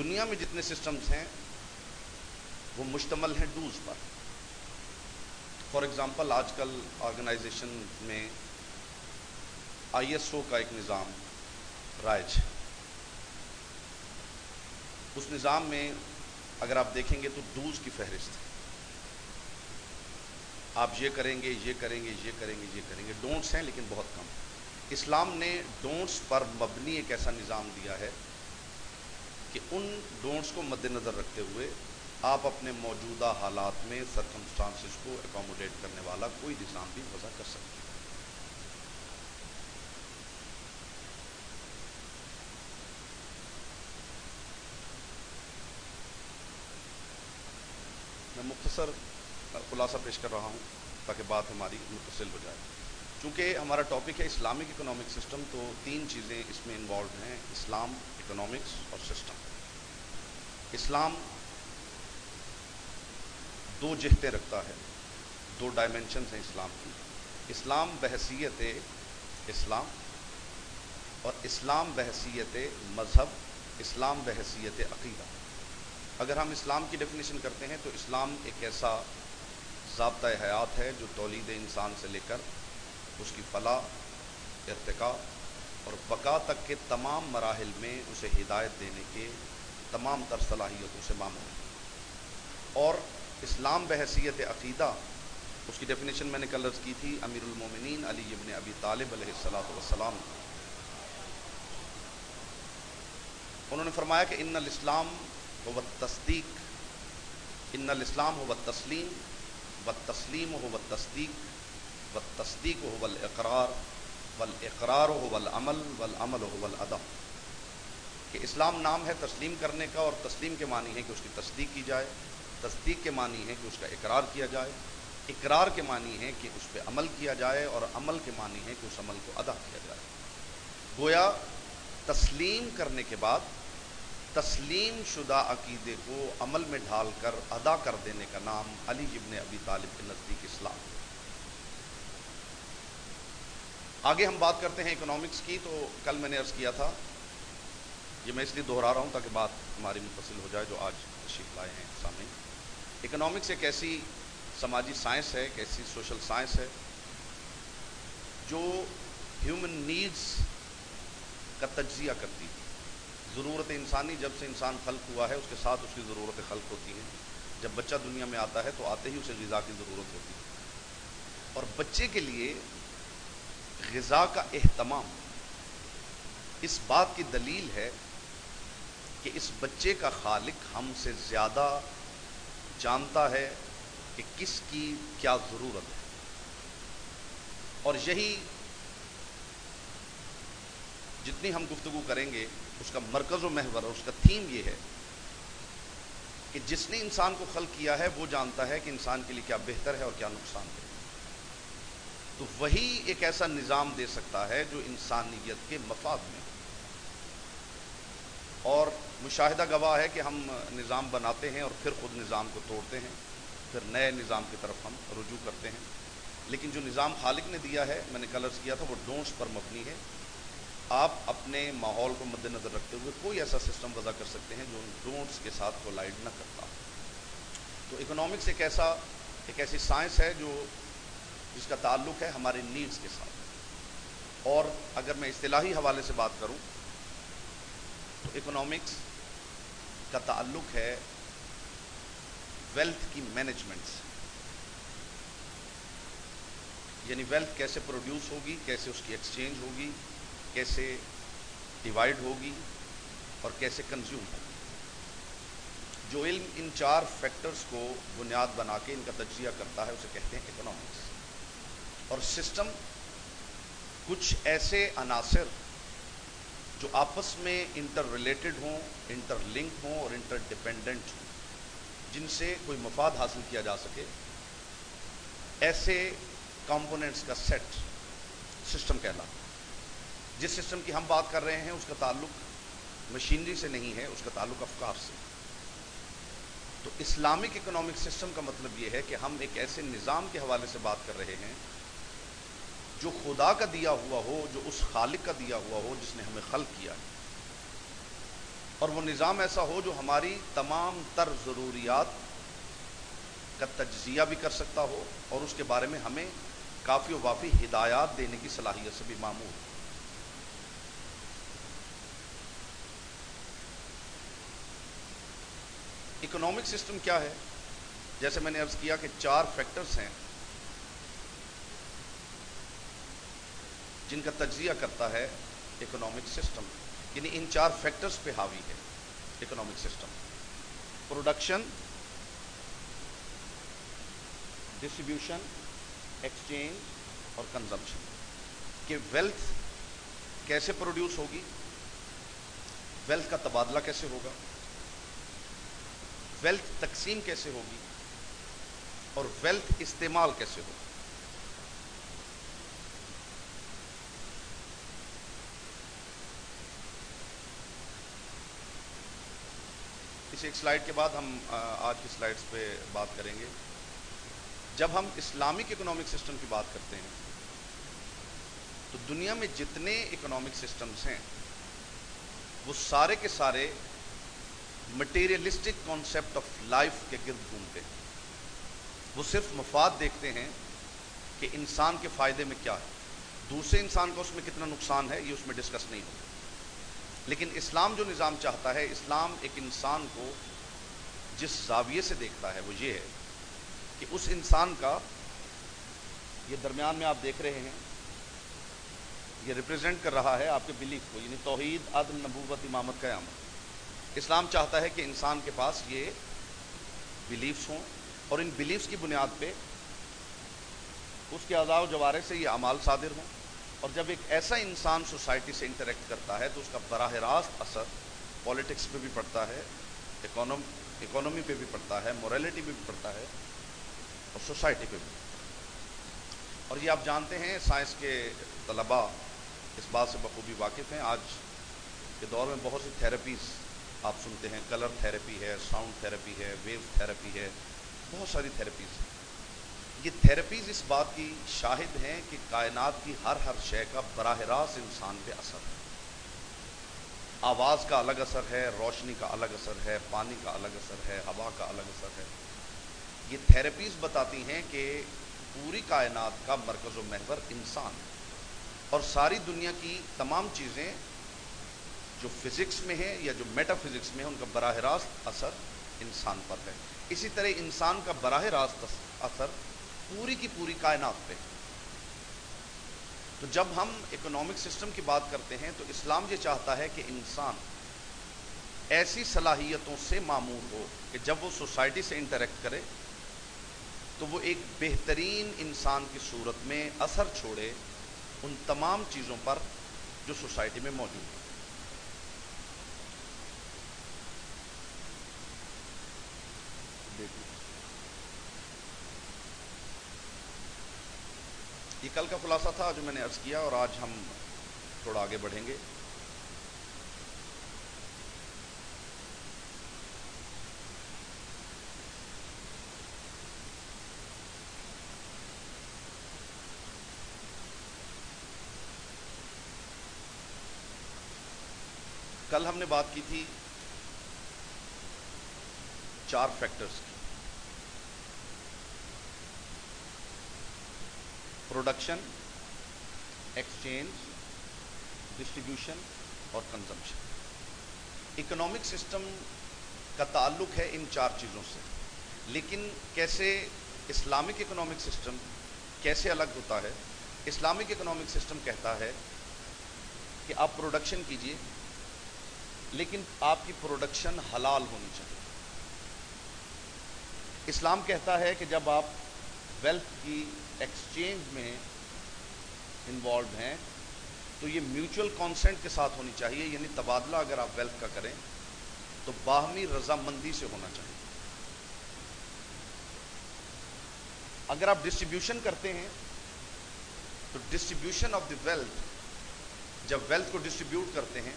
दुनिया में जितने सिस्टम्स हैं वो मुश्तमल हैं डूज पर। फॉर एग्ज़ाम्पल आजकल ऑर्गेनाइजेशन में ISO का एक निज़ाम राइज है। उस निज़ाम में अगर आप देखेंगे तो डूज की फहरिस्त है, आप ये करेंगे ये करेंगे ये करेंगे ये करेंगे। डोंट्स हैं लेकिन बहुत कम। इस्लाम ने डोंट्स पर मबनी एक ऐसा निज़ाम दिया है कि उन डोंट्स को मद्देनज़र रखते हुए आप अपने मौजूदा हालात में सर्कमस्टांसिस को एकोमोडेट करने वाला कोई निज़ाम भी वज़ा कर सकते हैं। मैं मुख्तसर खुलासा पेश कर रहा हूँ ताकि बात हमारी मुतसिल हो जाए। चूँकि हमारा टॉपिक है इस्लामिक इकोनॉमिक सिस्टम, तो तीन चीज़ें इसमें इन्वॉल्व हैं, इस्लाम, इकोनॉमिक्स और सिस्टम। इस्लाम दो जहतें रखता है, दो डायमेंशन हैं इस्लाम की। इस्लाम बहसीयत इस्लाम और इस्लाम बहसीयत मज़हब, इस्लाम बहसीयत अक़ीदा। अगर हम इस्लाम की डेफिनेशन करते हैं तो इस्लाम एक ऐसा ज़ाब्ता हयात है जो तौलीद इंसान से लेकर उसकी फलाह, इर्तिका और बका तक के तमाम मराहिल में उसे हिदायत देने के तमाम तर सलाहियतों से मामूल है। और इस्लाम बहसीयत अक़ीदा, उसकी डेफिनेशन मैंने कल अर्ज़ की थी, अमीरुल मोमिनीन अली इब्न अबी तालिब अलैहिस्सलातु वस्सलाम, उन्होंने फरमाया कि इन्नल इस्लाम हुवा तस्दीक, इन्नल इस्लाम हुवा तस्लीम व तस्लीम हुवा तस्दीक व तस्दीक हुवा इक़रार वल इक़रार हुवा अमल वल अमल हुवा अदा। कि इस्लाम नाम है तस्लीम करने का, और तस्लीम के मानी है कि उसकी तस्दीक की जाए, तस्दीक के मानी है कि उसका इकरार किया जाए, इकरार के मानी है कि उस पर अमल किया जाए, और अमल के मानी है कि उस अमल को अदा किया जाए। गोया तस्लीम करने के बाद तस्लीम शुदा अक़ीदे को अमल में ढाल कर अदा कर देने का नाम अली इब्न अबी तालिब के नज़दीक इस्लाम। आगे हम बात करते हैं इकोनॉमिक्स की। तो कल मैंने अर्ज़ किया था, ये मैं इसलिए दोहरा रहा हूँ ताकि बात हमारी मुतसिल हो जाए जो आज तशरीफ़ लाए हैं सामने। इकोनॉमिक्स एक ऐसी समाजी साइंस है, एक ऐसी सोशल साइंस है जो ह्यूमन नीड्स का तज्जिया करती है। ज़रूरत इंसानी, जब से इंसान खल्क हुआ है उसके साथ उसकी ज़रूरतें खल्क होती हैं। जब बच्चा दुनिया में आता है तो आते ही उसे ग़िज़ा की ज़रूरत होती है, और बच्चे के लिए ग़िज़ा का एहतमाम इस बात की दलील है कि इस बच्चे का खालिक हमसे ज़्यादा जानता है कि किसकी क्या ज़रूरत है। और यही जितनी हम गुफ्तगू करेंगे उसका मरकज़ व महवर और उसका थीम ये है कि जिसने इंसान को खल्क़ किया है वो जानता है कि इंसान के लिए क्या बेहतर है और क्या नुकसान है। तो वही एक ऐसा निज़ाम दे सकता है जो इंसानियत के मफाद में हो। और मुशाहिदा गवाह है कि हम निज़ाम बनाते हैं और फिर ख़ुद निज़ाम को तोड़ते हैं, फिर नए निज़ाम की तरफ हम रुजू करते हैं। लेकिन जो निज़ाम खालिक ने दिया है, मैंने कल अर्ज़ किया था, वो डोंट्स पर मबनी है। आप अपने माहौल को मद्देनज़र रखते हुए कोई ऐसा सिस्टम वज़ा कर सकते हैं जो उन डोंट्स के साथ कोलाइड ना करता। तो इकोनॉमिक्स एक ऐसी साइंस है जो जिसका ताल्लुक़ है हमारे नीड्स के साथ। और अगर मैं इस्तिलाही हवाले से बात करूँ तो इकोनॉमिक्स का ताल्लुक़ है वेल्थ की मैनेजमेंट से, यानी वेल्थ कैसे प्रोड्यूस होगी, कैसे उसकी एक्सचेंज होगी, कैसे डिवाइड होगी और कैसे कंज्यूम होगी। जो इल्म इन चार फैक्टर्स को बुनियाद बना के इनका तज्जिया करता है उसे कहते हैं इकोनॉमिक्स। और सिस्टम कुछ ऐसे अनासर जो आपस में इंटर रिलेटेड हों, इंटर लिंक हों और इंटर डिपेंडेंट हों, जिनसे कोई मफाद हासिल किया जा सके, ऐसे कंपोनेंट्स का सेट सिस्टम कहलाता है। जिस सिस्टम की हम बात कर रहे हैं उसका ताल्लुक मशीनरी से नहीं है, उसका ताल्लुक अफकार से। तो इस्लामिक इकोनॉमिक सिस्टम का मतलब ये है कि हम एक ऐसे निज़ाम के हवाले से बात कर रहे हैं जो खुदा का दिया हुआ हो, जो उस खालिक का दिया हुआ हो जिसने हमें खल्क किया है। और वो निज़ाम ऐसा हो जो हमारी तमाम तर ज़रूरियात का तज्जिया भी कर सकता हो और उसके बारे में हमें काफ़ी वाफ़ी हिदायत देने की सलाहियत से भी मामूल। इकोनॉमिक सिस्टम क्या है? जैसे मैंने अर्ज़ किया कि चार फैक्टर्स हैं जिनका तज्जिया करता है इकोनॉमिक सिस्टम, यानी इन चार फैक्टर्स पे हावी है economic system: production, distribution, exchange और कंजम्पशन। कि वेल्थ कैसे प्रोड्यूस होगी, वेल्थ का तबादला कैसे होगा, वेल्थ तकसीम कैसे होगी और वेल्थ इस्तेमाल कैसे होगा। इसी एक स्लाइड के बाद हम आज की स्लाइड्स पे बात करेंगे। जब हम इस्लामिक इकोनॉमिक सिस्टम की बात करते हैं तो दुनिया में जितने इकोनॉमिक सिस्टम्स हैं वो सारे के सारे मटेरियलिस्टिक कॉन्सेप्ट ऑफ लाइफ के गिर्द घूमते हैं। वो सिर्फ मफाद देखते हैं कि इंसान के फ़ायदे में क्या है, दूसरे इंसान का उसमें कितना नुकसान है ये उसमें डिस्कस नहीं होता। लेकिन इस्लाम जो निज़ाम चाहता है, इस्लाम एक इंसान को जिस जाविये से देखता है वो ये है कि उस इंसान का, ये दरमियान में आप देख रहे हैं, ये रिप्रेजेंट कर रहा है आपके बिलीफ को, यानी तौहीद, अदल, नबूवत, इमामत, क़यामत। इस्लाम चाहता है कि इंसान के पास ये बिलीफ्स हों और इन बिलीफ्स की बुनियाद पे उसके अज़ाव जवारे से ये अमाल सादिर हों। और जब एक ऐसा इंसान सोसाइटी से इंटरेक्ट करता है तो उसका बराह रास्त असर पॉलिटिक्स पे भी पड़ता है, इकोनॉमी पे भी पड़ता है, मोरालिटी पे भी पड़ता है और सोसाइटी पे भी। और ये आप जानते हैं, साइंस के तलबा इस बात से बखूबी वाकिफ़ हैं। आज के दौर में बहुत सी थेरेपीज़ आप सुनते हैं, कलर थेरेपी है, साउंड थेरेपी है, वेव थेरेपी है, बहुत सारी थेरेपीज़। ये थेरेपीज़ इस बात की शाहिद हैं कि कायनात की हर शय का बराह रास्त इंसान पे असर है। आवाज़ का अलग असर है, रोशनी का अलग असर है, पानी का अलग असर है, हवा का अलग असर है। ये थेरेपीज़ बताती हैं कि पूरी कायनात का मरकज़ व महवर इंसान है और सारी दुनिया की तमाम चीज़ें जो फिज़िक्स में है या जो मेटाफिज़िक्स में है उनका बराह रास्त असर इंसान पर है। इसी तरह इंसान का बराह रास्त असर पूरी की पूरी कायनात पे है। तो जब हम इकोनॉमिक सिस्टम की बात करते हैं तो इस्लाम ये चाहता है कि इंसान ऐसी सलाहियतों से मामूर हो कि जब वो सोसाइटी से इंटरेक्ट करे तो वो एक बेहतरीन इंसान की सूरत में असर छोड़े उन तमाम चीज़ों पर जो सोसाइटी में मौजूद है। ये कल का खुलासा था जो मैंने अर्ज़ किया और आज हम थोड़ा आगे बढ़ेंगे। कल हमने बात की थी चार फैक्टर्स की: प्रोडक्शन, एक्सचेंज, डिस्ट्रीब्यूशन और कंजम्पशन। इकोनॉमिक सिस्टम का ताल्लुक है इन चार चीज़ों से, लेकिन कैसे इस्लामिक इकोनॉमिक सिस्टम कैसे अलग होता है। इस्लामिक इकोनॉमिक सिस्टम कहता है कि आप प्रोडक्शन कीजिए, लेकिन आपकी प्रोडक्शन हलाल होनी चाहिए। इस्लाम कहता है कि जब आप वेल्थ की एक्सचेंज में इन्वॉल्व हैं तो ये म्यूचुअल कॉन्सेंट के साथ होनी चाहिए, यानी तबादला अगर आप वेल्थ का करें तो बाहमी रजामंदी से होना चाहिए। अगर आप डिस्ट्रीब्यूशन करते हैं तो डिस्ट्रीब्यूशन ऑफ द वेल्थ, जब वेल्थ को डिस्ट्रीब्यूट करते हैं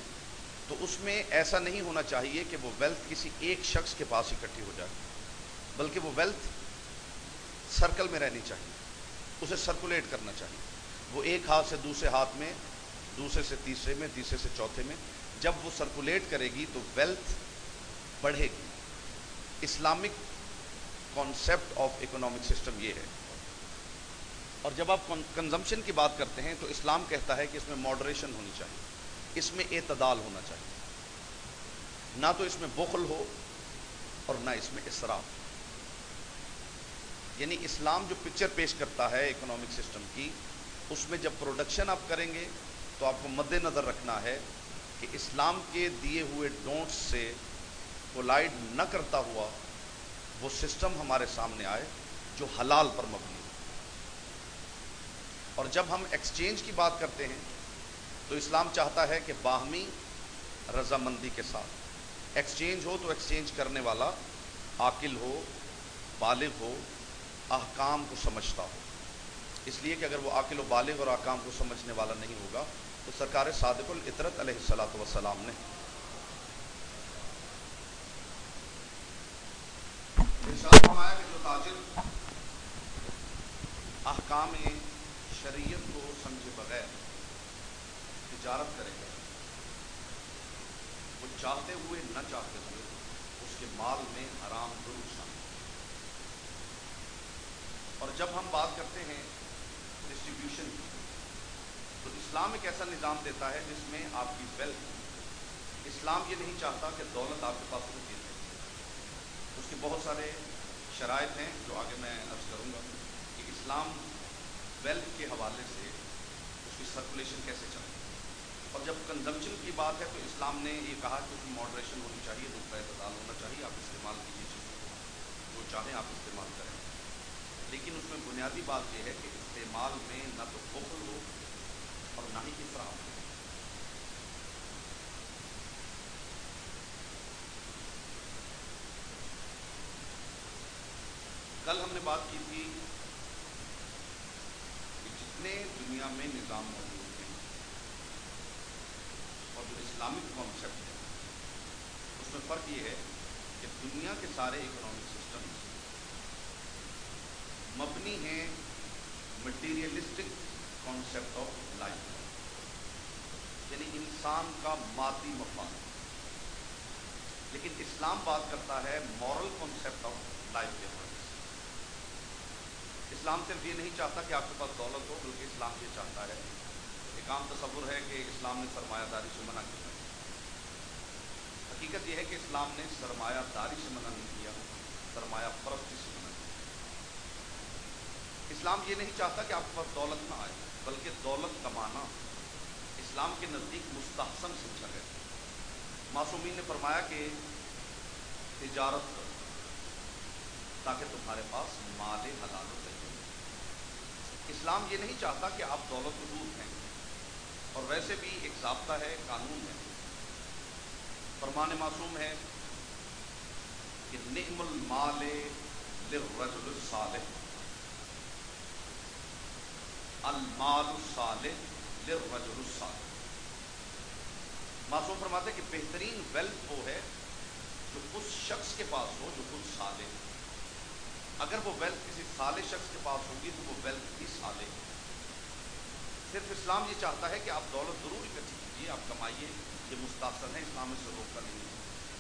तो उसमें ऐसा नहीं होना चाहिए कि वो वेल्थ किसी एक शख्स के पास इकट्ठी हो जाए, बल्कि वो वेल्थ सर्कल में रहनी चाहिए, उसे सर्कुलेट करना चाहिए। वो एक हाथ से दूसरे हाथ में, दूसरे से तीसरे में, तीसरे से चौथे में, जब वो सर्कुलेट करेगी तो वेल्थ बढ़ेगी। Islamic concept of economic system ये है। और जब आप कंजम्पशन की बात करते हैं तो इस्लाम कहता है कि इसमें मॉडरेशन होनी चाहिए, इसमें एतदाल होना चाहिए, ना तो इसमें बुखल हो और ना इसमें इसराफ। यानी इस्लाम जो पिक्चर पेश करता है इकोनॉमिक सिस्टम की, उसमें जब प्रोडक्शन आप करेंगे तो आपको मद्देनज़र रखना है कि इस्लाम के दिए हुए डोंट्स से कोलाइड न करता हुआ वो सिस्टम हमारे सामने आए जो हलाल पर मबनी हो। और जब हम एक्सचेंज की बात करते हैं तो इस्लाम चाहता है कि बाहमी रजामंदी के साथ एक्सचेंज हो, तो एक्सचेंज करने वाला आकिल हो, बालिग हो, अहकाम को समझता हो। इसलिए कि अगर वो आकिल व बालिग और अहकाम को समझने वाला नहीं होगा तो सरकार सादिकुल इतरत अलैहिस्सलातु वस्सलाम ने इरशाद फरमाया कि जो ताजिर अहकाम शरीयत को समझे बगैर तिजारत करेगा, वो चाहते हुए न चाहते हुए उसके माल में हराम जरूर शामिल। और जब हम बात करते हैं डिस्ट्रीब्यूशन की, तो इस्लाम एक ऐसा निज़ाम देता है जिसमें आपकी वेल्थ, इस्लाम ये नहीं चाहता कि दौलत आपके पास रुकी रहे। उसके बहुत सारे शराइत हैं जो आगे मैं अर्ज करूँगा कि इस्लाम वेल्थ के हवाले से उसकी सर्कुलेशन कैसे चले। और जब कंजम्पशन की बात है तो इस्लाम ने ये कहा कि उसकी मॉडरेशन होनी चाहिए, रुपये तदाल होना चाहिए, आप इस्तेमाल कीजिए चीज़ों जो चाहें आप इस्तेमाल करें, लेकिन उसमें बुनियादी बात यह है कि इस्तेमाल में ना तो बुखल हो और ना ही इसराफ हो। कल हमने बात की थी कि जितने दुनिया में निज़ाम मौजूद हैं और जो इस्लामिक कॉन्सेप्ट है, उसमें फ़र्क ये है कि दुनिया के सारे इकोनॉमिक सिस्टम मबनी है मटीरियलिस्टिक कॉन्सेप्ट ऑफ लाइफ, यानी इंसान का मादी मफाद। लेकिन इस्लाम बात करता है मॉरल कॉन्सेप्ट ऑफ लाइफ के बारे में। इस्लाम सिर्फ ये नहीं चाहता कि आपके पास दौलत हो, बल्कि इस्लाम ये चाहता है, एक आम तस्वुर है कि इस्लाम ने सरमायादारी से मना किया। हकीकत यह है कि इस्लाम ने सरमायादारी से मना नहीं किया, सरमाया परस्ती से मना। इस्लाम ये नहीं चाहता कि आपके पास दौलत ना आए, बल्कि दौलत कमाना इस्लाम के नज़दीक मुस्तहसन समझा गया। मासूमीन ने फरमाया कि तिजारत करो ताकि तुम्हारे पास माल हलाल हो। इस्लाम ये नहीं चाहता कि आप दौलत को दूर फेंकें। और वैसे भी एक ज़ाब्ता है, कानून है, फरमान मासूम है कि नि'मल माल लिर्रजुल सालिह, मासूम फरमाते कि बेहतरीन वेल्थ वो है जो उस शख्स के पास हो जो खुद साले। अगर वो वेल्थ किसी साले शख्स के पास होगी तो वो वेल्थ ही साले। सिर्फ इस्लाम ये चाहता है कि आप दौलत ज़रूर इकट्ठी कीजिए, आप कमाइए, ये मुस्तहसन है, इस्लाम इससे रोकता नहीं है।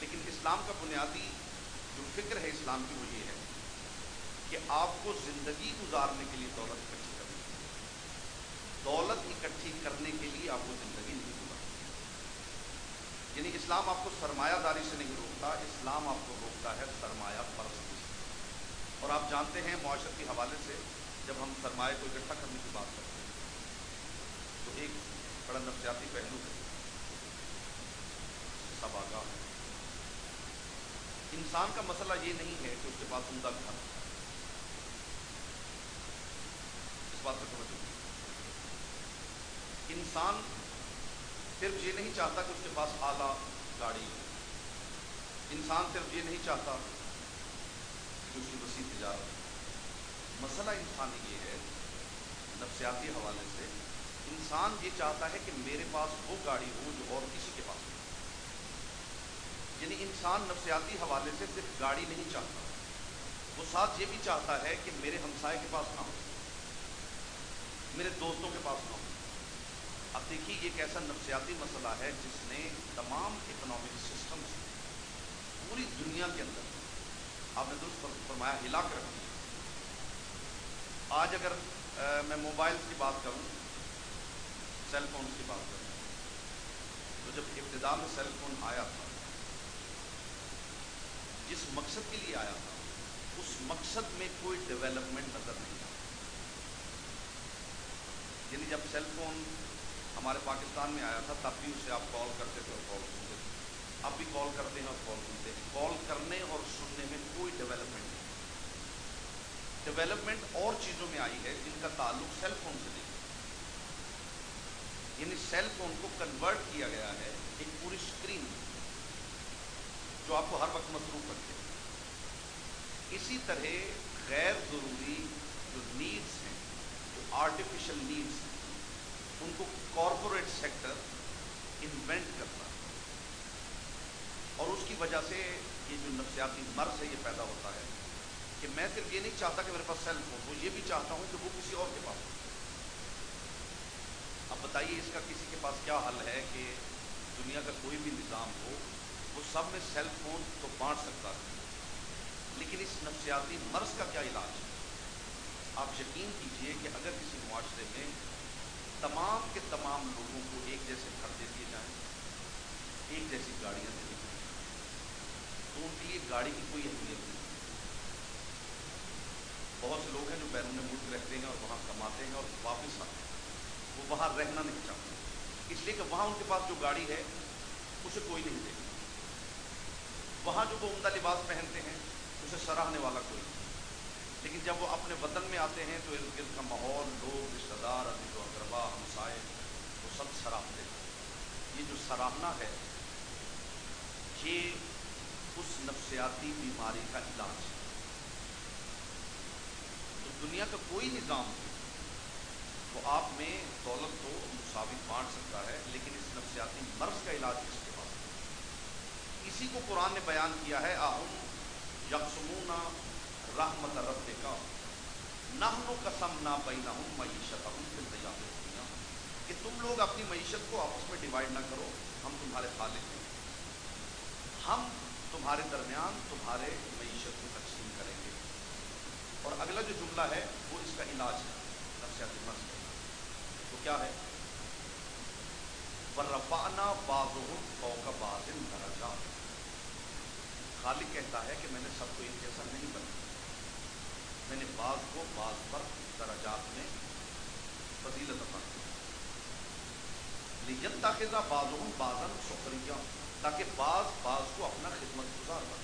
लेकिन इस्लाम का बुनियादी जो फिक्र है इस्लाम की, वो ये है कि आपको ज़िंदगी गुजारने के लिए दौलत इकट्ठी, दौलत इकट्ठी करने के लिए आपको ज़िंदगी नहीं गुजारनी। यानी इस्लाम आपको सरमायादारी से नहीं रोकता, इस्लाम आपको रोकता है सरमाया परस्ती से। और आप जानते हैं मुआशरत के हवाले से जब हम सरमाए को इकट्ठा करने की बात करते हैं तो एक बड़ा नफ्सियाती पहलू है, सब आगाह है। इंसान का मसला ये नहीं है कि उसके पास उम्दा घर, इस बात पर समझ, इंसान सिर्फ ये नहीं चाहता कि उसके पास आला गाड़ी है, इंसान सिर्फ ये नहीं चाहता कि उसकी वसी तिजारत। मसला इंसान ये है नफ्सियाती हवाले से, इंसान ये चाहता है कि मेरे पास वो गाड़ी हो जो और किसी के पास हो। यानी इंसान नफ्सियाती हवाले से सिर्फ गाड़ी नहीं चाहता, वो साथ ये भी चाहता है कि मेरे हमसाए के पास ना हो, मेरे दोस्तों के पास ना हो, अब देखिए ये एक ऐसा नफ्सियाती मसला है जिसने तमाम इकोनॉमिक सिस्टम्स पूरी दुनिया के अंदर, आपने दुरुस्त फरमाया, हिला कर रख दिया। आज अगर मैं मोबाइल की बात करूं, सेल फोन की बात करूं, तो जब इब्तिदा में सेल फोन आया था, जिस मकसद के लिए आया था, उस मकसद में कोई डेवलपमेंट नजर नहीं आता। यानी जब सेल फोन हमारे पाकिस्तान में आया था तब भी उसे आप कॉल करते थे और कॉल सुनते थे, अब भी कॉल करते हैं और कॉल सुनते हैं। कॉल करने और सुनने में कोई डेवलपमेंट नहीं। डेवलपमेंट और चीज़ों में आई है जिनका ताल्लुक सेल फोन से नहीं। यानी सेल फोन को कन्वर्ट किया गया है एक पूरी स्क्रीन जो आपको हर वक्त मसरूफ रखते हैं। इसी तरह गैर ज़रूरी जो नीड्स हैं, जो आर्टिफिशल नीड्स, उनको कॉरपोरेट सेक्टर इन्वेंट करता है और उसकी वजह से ये जो नफ्सियाती मर्ज है ये पैदा होता है कि मैं सिर्फ ये नहीं चाहता कि मेरे पास सेल फोन हो, ये भी चाहता हूँ कि वो किसी और के पास हो। अब बताइए इसका किसी के पास क्या हल है कि दुनिया का कोई भी निज़ाम हो वो सब में सेल फोन तो बांट सकता है, लेकिन इस नफ्सियाती मर्ज का क्या इलाज है? आप यकीन कीजिए कि अगर किसी मुआशरे में तमाम के तमाम लोगों को एक जैसे घर दे दिए जाएं, एक जैसी गाड़ियां दे दी जाएं, तो उनके लिए गाड़ी की कोई अहमियत नहीं। बहुत से लोग हैं जो बैरून मुल्क रहते हैं और वहाँ कमाते हैं और वापस आते हैं, वो वहाँ रहना नहीं चाहते, इसलिए कि वहाँ उनके पास जो गाड़ी है उसे कोई नहीं देगा, वहाँ जो वो उम्दा लिबास पहनते हैं उसे सराहने वाला कोई नहीं। लेकिन जब वो अपने वतन में आते हैं तो इर्द गिर्द का माहौल, लोग, रिश्तेदार, अजीज व अकरबा, हमसाए, वो सब सराहते हैं। ये जो सराहना है ये उस नफ्सियाती बीमारी का इलाज है। तो दुनिया का कोई निज़ाम हो वो आप में दौलत को मुसावी बांट सकता है, लेकिन इस नफ्सियाती मर्ज का इलाज किसके पास है? इसी को कुरान ने बयान किया है, आहम यकसमूना रहमत रब्बिका नहनु कसमना बैनहुम मईशतहुम फिल हयाति दुनिया, कि तुम लोग अपनी मईशत को आपस में डिवाइड ना करो, हम तुम्हारे खालिक हैं, हम तुम्हारे दरमियान तुम्हारे मईशत को तकसीम करेंगे। और अगला जो जुमला है वो इसका इलाज है, नफ्सियाती मर्ज़ है। तो क्या है? वर्रफ़अना बाज़ुहुम फ़ौक़ बाज़िन दरजात, खालिक कहता है कि मैंने सबको एक जैसा नहीं बनाया, मैंने बाज़ को बाज़ पर दराजात में फजीलत अता की, लियत्तखिज़ बाज़ुहुम बाज़न सुखरिया, ताकि बाज़ बाज़ को अपना खिदमत गुजार बना।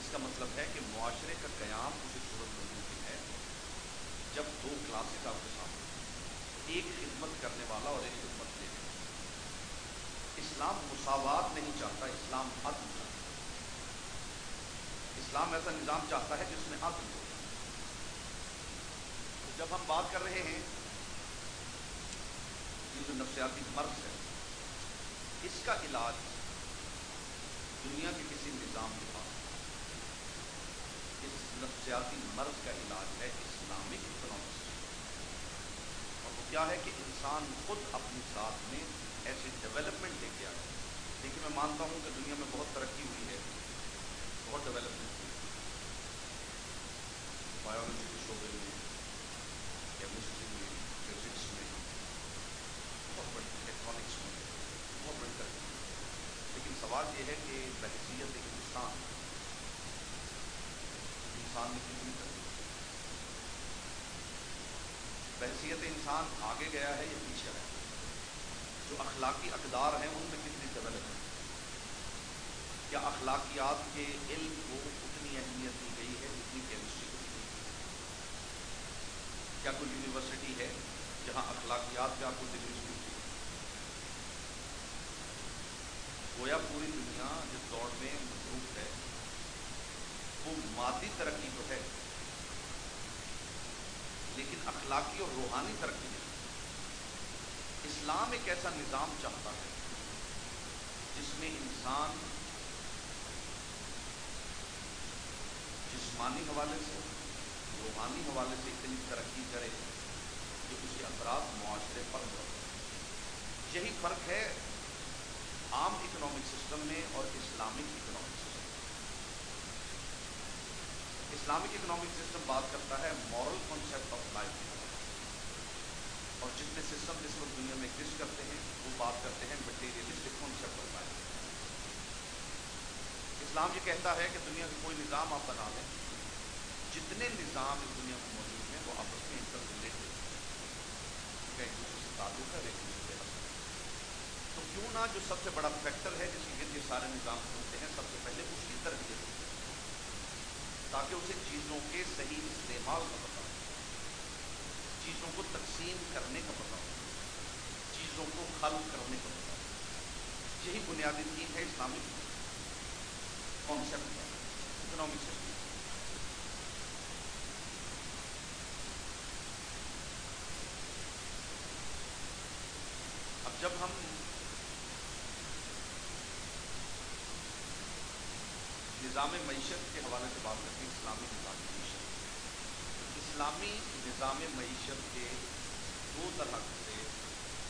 इसका मतलब है कि मुआशरे का क़याम उसी सूरत में मुमकिन है जब दो क्लासेस आपके सामने, एक खिदमत करने वाला और एक खिदमत लेने वाला। इस्लाम मुसावात नहीं चाहता, इस्लाम अदल चाहता। इस्लाम ऐसा निज़ाम चाहता है जिसमें आदल हो। तो जब हम बात कर रहे हैं ये जो नफ्सियाती मर्ज़ है इसका इलाज दुनिया के किसी निज़ाम के पास, इस नफ्सियाती मर्ज़ का इलाज है इस्लामिक इकोनॉमिक्स। और वो क्या है कि इंसान खुद अपनी साथ में ऐसी डेवलपमेंट लेके आए। देखिए मैं मानता हूँ कि दुनिया में बहुत तरक्की हुई है, बहुत डेवलपमेंट हुई, बायोलॉजी के शोबे में, केमिस्ट्री में, फिजिक्स में, बहुत बड़ी इलेक्ट्रॉनिक्स में, बहुत बड़ी तरक्की। लेकिन सवाल ये है कि बहसीयत एक इंसान, इंसान ने कितनी तरक्की की? बहसीयत इंसान आगे गया है या पीछे है? जो अखलाकी अकदार हैं उनमें कितनी डेवलपमेंट? क्या अखलाकियात के इल्म को उतनी अहमियत दी गई है जितनी केमिस्ट्री को दी गई है? क्या कोई यूनिवर्सिटी है जहाँ अखलाकियात पे आपको डिग्री मिलती है? गोया पूरी दुनिया जिस दौड़ में मसरूफ है वो मादी तरक्की तो है, लेकिन अखलाकी और रूहानी तरक्की नहीं। इस्लाम एक ऐसा निज़ाम चाहता है जिसमें इंसान जिस्मानी हवाले से, रूहानी हवाले से इतनी तरक्की करे कि उसके अपराध मुआशरे पर होते। यही फ़र्क है आम इकोनॉमिक सिस्टम में और Islamic economic system. Islamic economic system बात करता है मॉरल कॉन्सेप्ट ऑफ लाइफ, और जितने सिस्टम जिस वक्त दुनिया में एग्जिस्ट करते हैं वो बात करते हैं मटेरियलिस्टिक कॉन्सेप्ट ऑफ लाइफ। इस्लाम ये कहता है कि दुनिया का कोई निज़ाम आप बना लें, जितने निज़ाम इस दुनिया में मौजूद हैं वो आपस में इंटर रिलेटेड, उनका एक दूसरे से ताल्लुक है, एक दूसरे का। तो क्यों ना जो सबसे बड़ा फैक्टर है जिसके गिरद ये सारे निज़ाम होते हैं, सबसे पहले उसकी तरबियत ताकि उसे चीज़ों के सही इस्तेमाल का पता हो, चीज़ों को तकसीम करने का पता हो, चीज़ों को हल करने का पता हो। यही बुनियादी चीज़ है इस्लामिक कॉन्सेप्ट का इकोनॉमिक सिस्टम। अब जब हम निज़ाम मईशत के हवाले से बात करते हैं, इस्लामी निज़ाम मईशत, इस्लामी निज़ाम मईशत के दो तरह से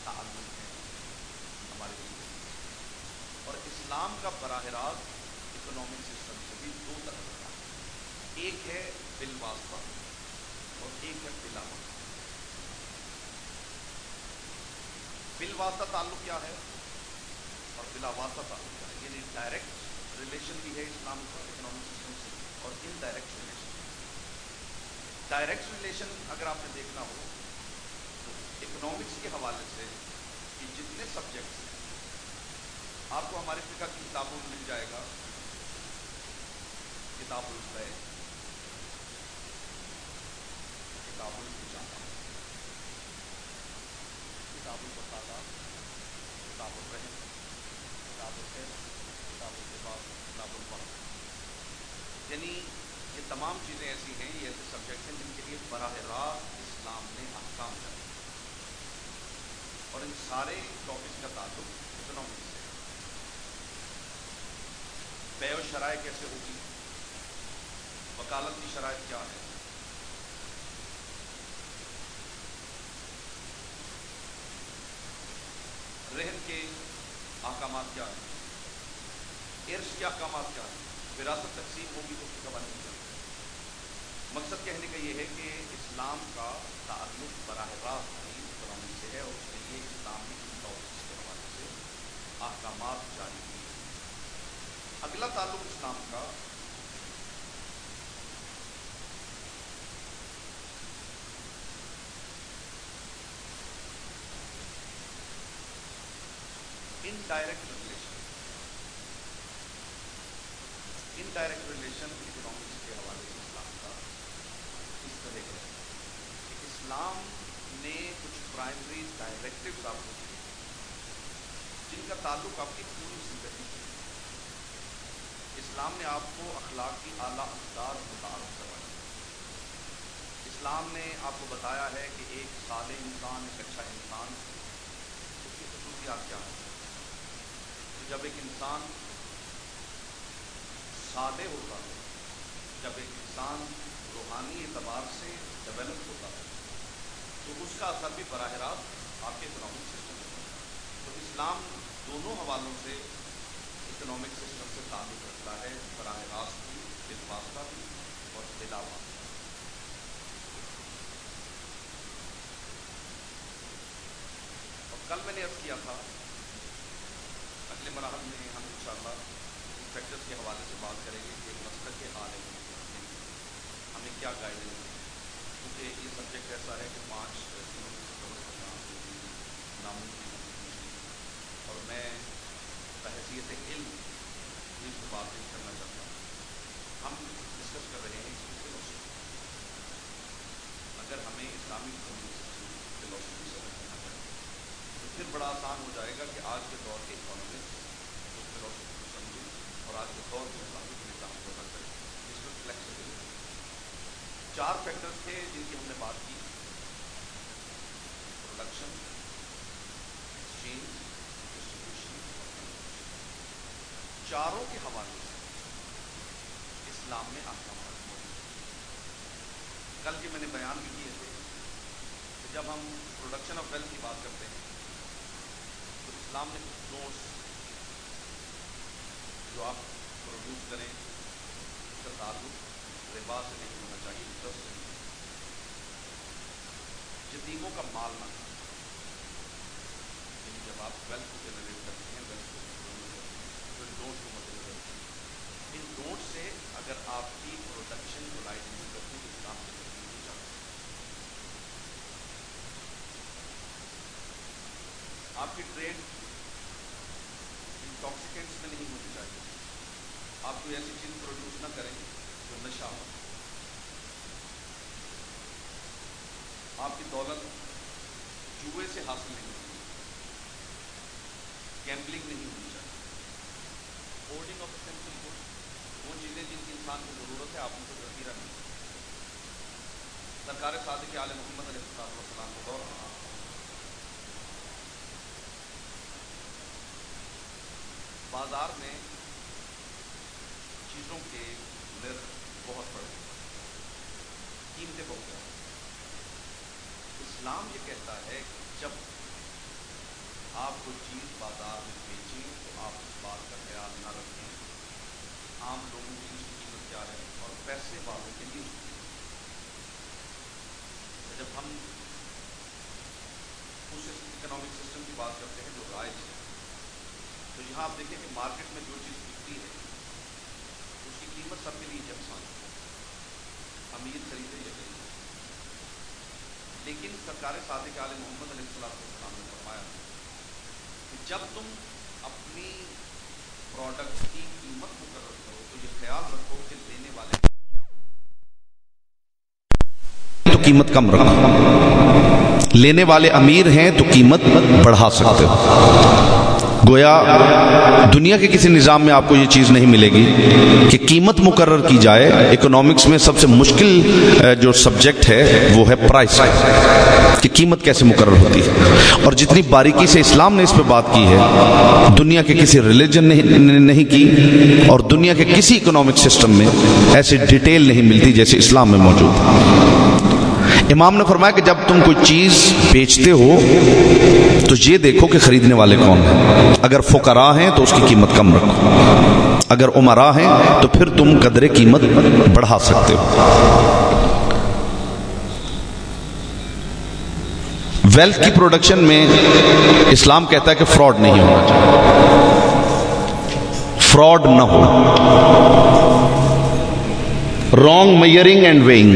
ताल्लुक़ हैं हमारे जिंदगी, और इस्लाम का बराह रास्त इकोनॉमिक सिस्टम से भी दो तरह का ताल्लुक़, एक है बिलवास्ता और एक है बिलावास्ता। बिलवास्ता ताल्लुक़ क्या है और बिलावास्ता ताल्लुक़ क्या है, यानी डायरेक्ट रिलेशन भी है इस्लाम का इकोनॉमिक सिस्टम से और इनडायरेक्ट रिलेशन। डायरेक्ट रिलेशन अगर आपने देखना हो तो इकोनॉमिक्स के हवाले से कि जितने सब्जेक्ट्स हैं आपको हमारे फिका की किताबों में मिल जाएगा, किताबुल बै, किताबुल इजामा, किताबुल बकादा, किताबुल रहम, किताबुल खैर, यानी ये तमाम चीज़ें ऐसी हैं, ये ऐसे सब्जेक्ट हैं जिनके लिए बराह रास्त इस्लाम ने अहकाम जारी किए, और इन सारे टॉपिक्स का ताल्लुक इकोनॉमिक्स है। बे और शराय कैसे होगी, वकालत की शराय क्या है, रहन के अहकाम क्या है, इर्स के अहकाम क्या है, विरासत तकसीम होगी तो उसकी कवानीन क्या है। मकसद कहने का ये है कि इस्लाम का ताल्लुक बराह रास्त इकोनॉमी से है, और उसके लिए इस्लामिक टॉपिक्स के हवाले से अहकाम जारी किए। अगला ताल्लुक इस्लाम का indirect relation, indirect relation economics के हवाले से इस्लाम का इस तरह का है कि इस्लाम ने कुछ प्राइमरी डायरेक्टिव्स आपको दिए जिनका ताल्लुक आपकी पूरी जिंदगी से है। इस्लाम ने आपको अखलाक की आला अकदार मुतारफ करवाई, इस्लाम ने आपको बताया है कि एक साले इंसान, एक अच्छा इंसान, उसकी खसूसियात क्या है। तो जब एक इंसान सादे होता है, जब एक इंसान रूहानी एतबार से डेवलप होता है, तो उसका असर भी बराह रास्त आपके इकोनॉमिक सिस्टम में होता है। तो इस्लाम दोनों हवालों से इकोनॉमिक सिस्टम से ताल्लुक़ रखता है, बराह रास्त भी, बिलवास्ता भी और बिलावास्ता। और कल मैंने अर्ज़ किया था अगले मरहल में हम इंशाअल्लाह फैक्टर्स के हवाले से बात करेंगे कि एक मसलक के आलिम हमें क्या गाइडेंस दें, क्योंकि ये सब्जेक्ट ऐसा है कि 5 दिनों से कवर करना नामुमकिन है, और मैं बहसीयत इल्म इस पर बातचीत करना चाहता हूँ। हम डिस्कस कर रहे हैं इसकी फिलॉसफी। अगर हमें इस्लामिक फिलॉसफी समझना है तो फिर बड़ा आसान हो जाएगा कि आज के दौर के इकोनॉमिक्स तो फिलॉसफी और आज के दौर में इस्लामिक निज़ाम को अलग करें। इसमें फ्लैक्सिबिलिटी 4 फैक्टर्स थे जिनकी हमने बात की, प्रोडक्शन, एक्सचेंज, डिस्ट्रीब्यूशन और कंजम्पशन। चारों के हवाले से इस्लाम में अहकाम मौजूद हैं। कल के मैंने बयान भी किए थे कि जब हम प्रोडक्शन ऑफ वेल्थ की बात करते हैं तो इस्लाम ने कुछ नोट्स जो आप प्रोड्यूस करें उसका ताल्लुक रिबा से नहीं होना चाहिए, इंटरेस्ट से नहीं, यतीमों का माल ना खाना। यानी जब आप वेल्थ को जनरेट करते हैं, वेल्थ को प्रोड्यूस करते हैं, तो इन नोट्स को मद्देनजर रखते हैं। इन नोट्स से अगर आपकी प्रोडक्शन को लाइट नहीं करती तो इस्लाम से आपकी ट्रेड इंटॉक्सिकेंट्स में नहीं होनी चाहिए। आप कोई ऐसी चीज प्रोड्यूस ना करें जो नशा हो। आपकी दौलत जुए से हासिल नहीं होती, गैम्बलिंग नहीं होनी चाहिए। होल्डिंग ऑफ एसेंशियल गुड्स, वो चीज़ें जिनकी इंसान को ज़रूरत है आप उनको जखीरा नहीं करें। सरकार सादिक़ आले मोहम्मद अलैहि सलाम का दौर था, बाजार में चीज़ों के रेट बहुत बढ़े, कीमतें बहुत ज़्यादा। इस्लाम ये कहता है कि जब आप कोई चीज़ बाजार में बेचें तो आप उस बात का ख्याल ना रखें आम लोगों की उसकी कीमत क्या है और पैसे वालों के लिए उसकी कीमत। जब हम उस इकोनॉमिक सिस्टम की बात करते हैं जो राइज है, तो यहाँ आप देखें कि मार्केट में जो चीज़ बिकती है उसकी कीमत सबके लिए यकसान है, अमीर खरीदे या गरीब। लेकिन सरकार सादिक आले मोहम्मद अलैहिस्सलाम ने फरमाया कि जब तुम अपनी प्रोडक्ट की कीमत मुकर्रर करो तो ये ख्याल रखो कि लेने वाले तो कीमत कम रखना, लेने वाले अमीर हैं तो कीमत बढ़ा सकते हो। गोया दुनिया के किसी निज़ाम में आपको ये चीज़ नहीं मिलेगी कि कीमत मुकर्रर की जाए। इकोनॉमिक्स में सबसे मुश्किल जो सब्जेक्ट है वो है प्राइस, कि कीमत कैसे मुकर्रर होती है। और जितनी बारीकी से इस्लाम ने इस पे बात की है दुनिया के किसी रिलीजन ने नहीं की, और दुनिया के किसी इकोनॉमिक सिस्टम में ऐसी डिटेल नहीं मिलती जैसे इस्लाम में मौजूद है। इमाम ने फरमाया कि जब तुम कोई चीज़ बेचते हो तो ये देखो कि खरीदने वाले कौन हैं। अगर फुकरा हैं तो उसकी कीमत कम रखो, अगर उमरा हैं तो फिर तुम कदरे कीमत बढ़ा सकते हो। वेल्थ की प्रोडक्शन में इस्लाम कहता है कि फ्रॉड नहीं होना चाहिए, फ्रॉड ना हो, रॉन्ग मेजरिंग एंड वेइंग,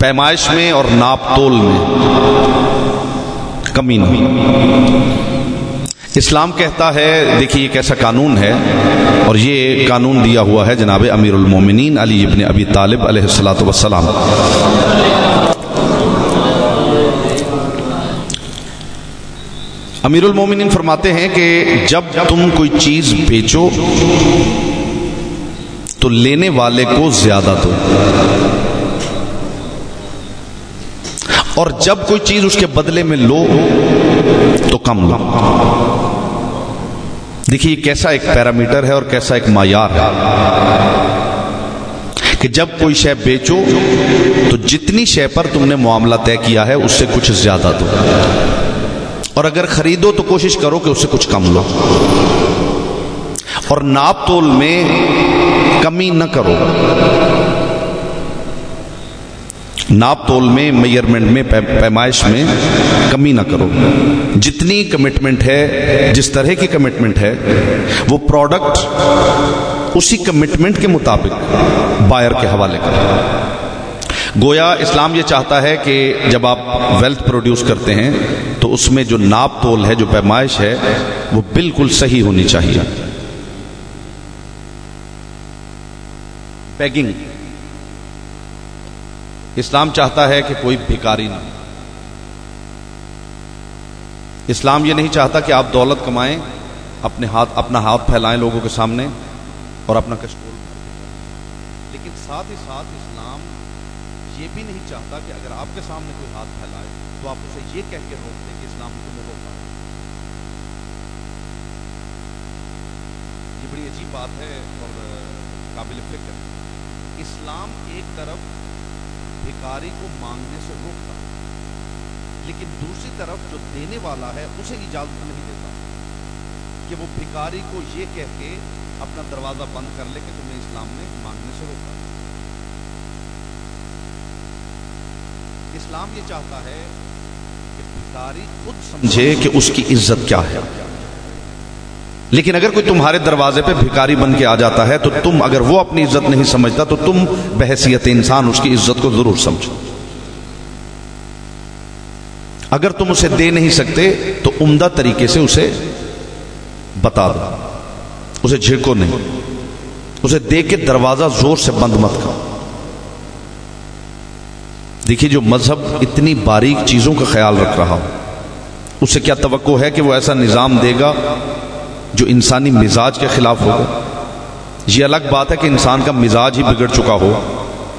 पैमाइश में और नाप तोल में कमी नहीं। इस्लाम कहता है, देखिए एक ऐसा कानून है और ये कानून दिया हुआ है जनाब अमीरुल मोमिनीन अली इब्न अबी तालिब अलैहिस्सलातु वस्सलाम। अमीरुल मोमिनीन फरमाते हैं कि जब तुम कोई चीज़ बेचो तो लेने वाले को ज्यादा दो, और जब कोई चीज उसके बदले में लो तो कम लो। देखिए कैसा एक पैरामीटर है और कैसा एक मायार है कि जब कोई शय बेचो तो जितनी शय पर तुमने मामला तय किया है उससे कुछ ज्यादा दो, और अगर खरीदो तो कोशिश करो कि उससे कुछ कम लो, और नाप तोल में कमी न करो। नाप तोल में, मेजरमेंट में, पैमाइश में कमी ना करो। जितनी कमिटमेंट है, जिस तरह की कमिटमेंट है, वो प्रोडक्ट उसी कमिटमेंट के मुताबिक बायर के हवाले करो। गोया इस्लाम ये चाहता है कि जब आप वेल्थ प्रोड्यूस करते हैं तो उसमें जो नाप तोल है, जो पैमाइश है, वो बिल्कुल सही होनी चाहिए। पैकिंग, इस्लाम चाहता है कि कोई भिखारी ना। इस्लाम ये नहीं चाहता कि आप दौलत कमाएं, अपना हाथ फैलाएं लोगों के सामने और अपना कशकोल भरें। लेकिन साथ ही साथ इस्लाम ये भी नहीं चाहता कि अगर आपके सामने कोई हाथ फैलाए तो आप उसे ये कह के रोक दें कि इस्लाम को न रोका। ये बड़ी अजीब बात है और काबिल फिक्र है। इस्लाम एक तरफ भिखारी को मांगने से रोकता, लेकिन दूसरी तरफ जो देने वाला है उसे इजाजत नहीं देता कि वो भिखारी को ये कह के अपना दरवाजा बंद कर ले कि तुम्हें इस्लाम ने मांगने से रोका। इस्लाम ये चाहता है कि भिखारी खुद समझे कि उसकी इज्जत क्या है, लेकिन अगर कोई तुम्हारे दरवाजे पे भिखारी बन के आ जाता है तो तुम, अगर वो अपनी इज्जत नहीं समझता तो तुम बहसियत इंसान उसकी इज्जत को जरूर समझो। अगर तुम उसे दे नहीं सकते तो उम्दा तरीके से उसे बता दो, उसे झिड़को नहीं, उसे दे के दरवाजा जोर से बंद मत करो। देखिए, जो मजहब इतनी बारीक चीजों का ख्याल रख रहा हो, उससे क्या तवक्को है कि वो ऐसा निज़ाम देगा जो इंसानी मिजाज के खिलाफ होगा। ये अलग बात है कि इंसान का मिजाज ही बिगड़ चुका हो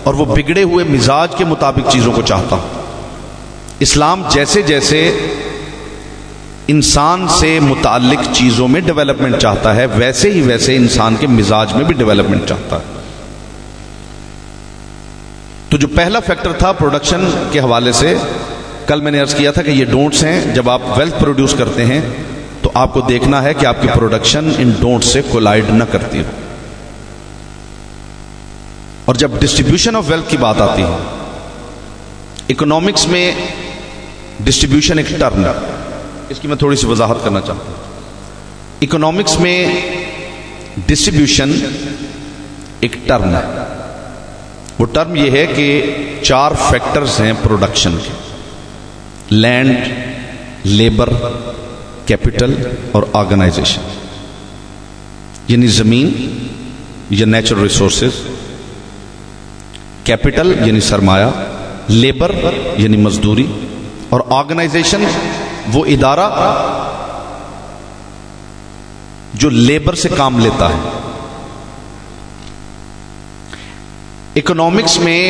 और वो बिगड़े हुए मिजाज के मुताबिक चीज़ों को चाहता हो। इस्लाम जैसे जैसे इंसान से मुताल्लिक चीज़ों में डेवलपमेंट चाहता है, वैसे ही वैसे इंसान के मिजाज में भी डेवलपमेंट चाहता है। तो जो पहला फैक्टर था प्रोडक्शन के हवाले से, कल मैंने अर्ज किया था कि ये डोंट्स हैं। जब आप वेल्थ प्रोड्यूस करते हैं तो आपको देखना है कि आपकी प्रोडक्शन इन डोंट से कोलाइड ना करती हो। और जब डिस्ट्रीब्यूशन ऑफ वेल्थ की बात आती है, इकोनॉमिक्स में डिस्ट्रीब्यूशन एक टर्म है, इसकी मैं थोड़ी सी वजाहत करना चाहता हूं। इकोनॉमिक्स में डिस्ट्रीब्यूशन एक टर्म है, वो टर्म यह है कि चार फैक्टर्स हैं प्रोडक्शन के: लैंड, लेबर, कैपिटल और ऑर्गेनाइजेशन, यानी जमीन या नेचुरल रिसोर्सेज, कैपिटल यानी सरमाया, लेबर यानी मजदूरी, और ऑर्गेनाइजेशन वो इदारा जो लेबर से काम लेता है। इकोनॉमिक्स में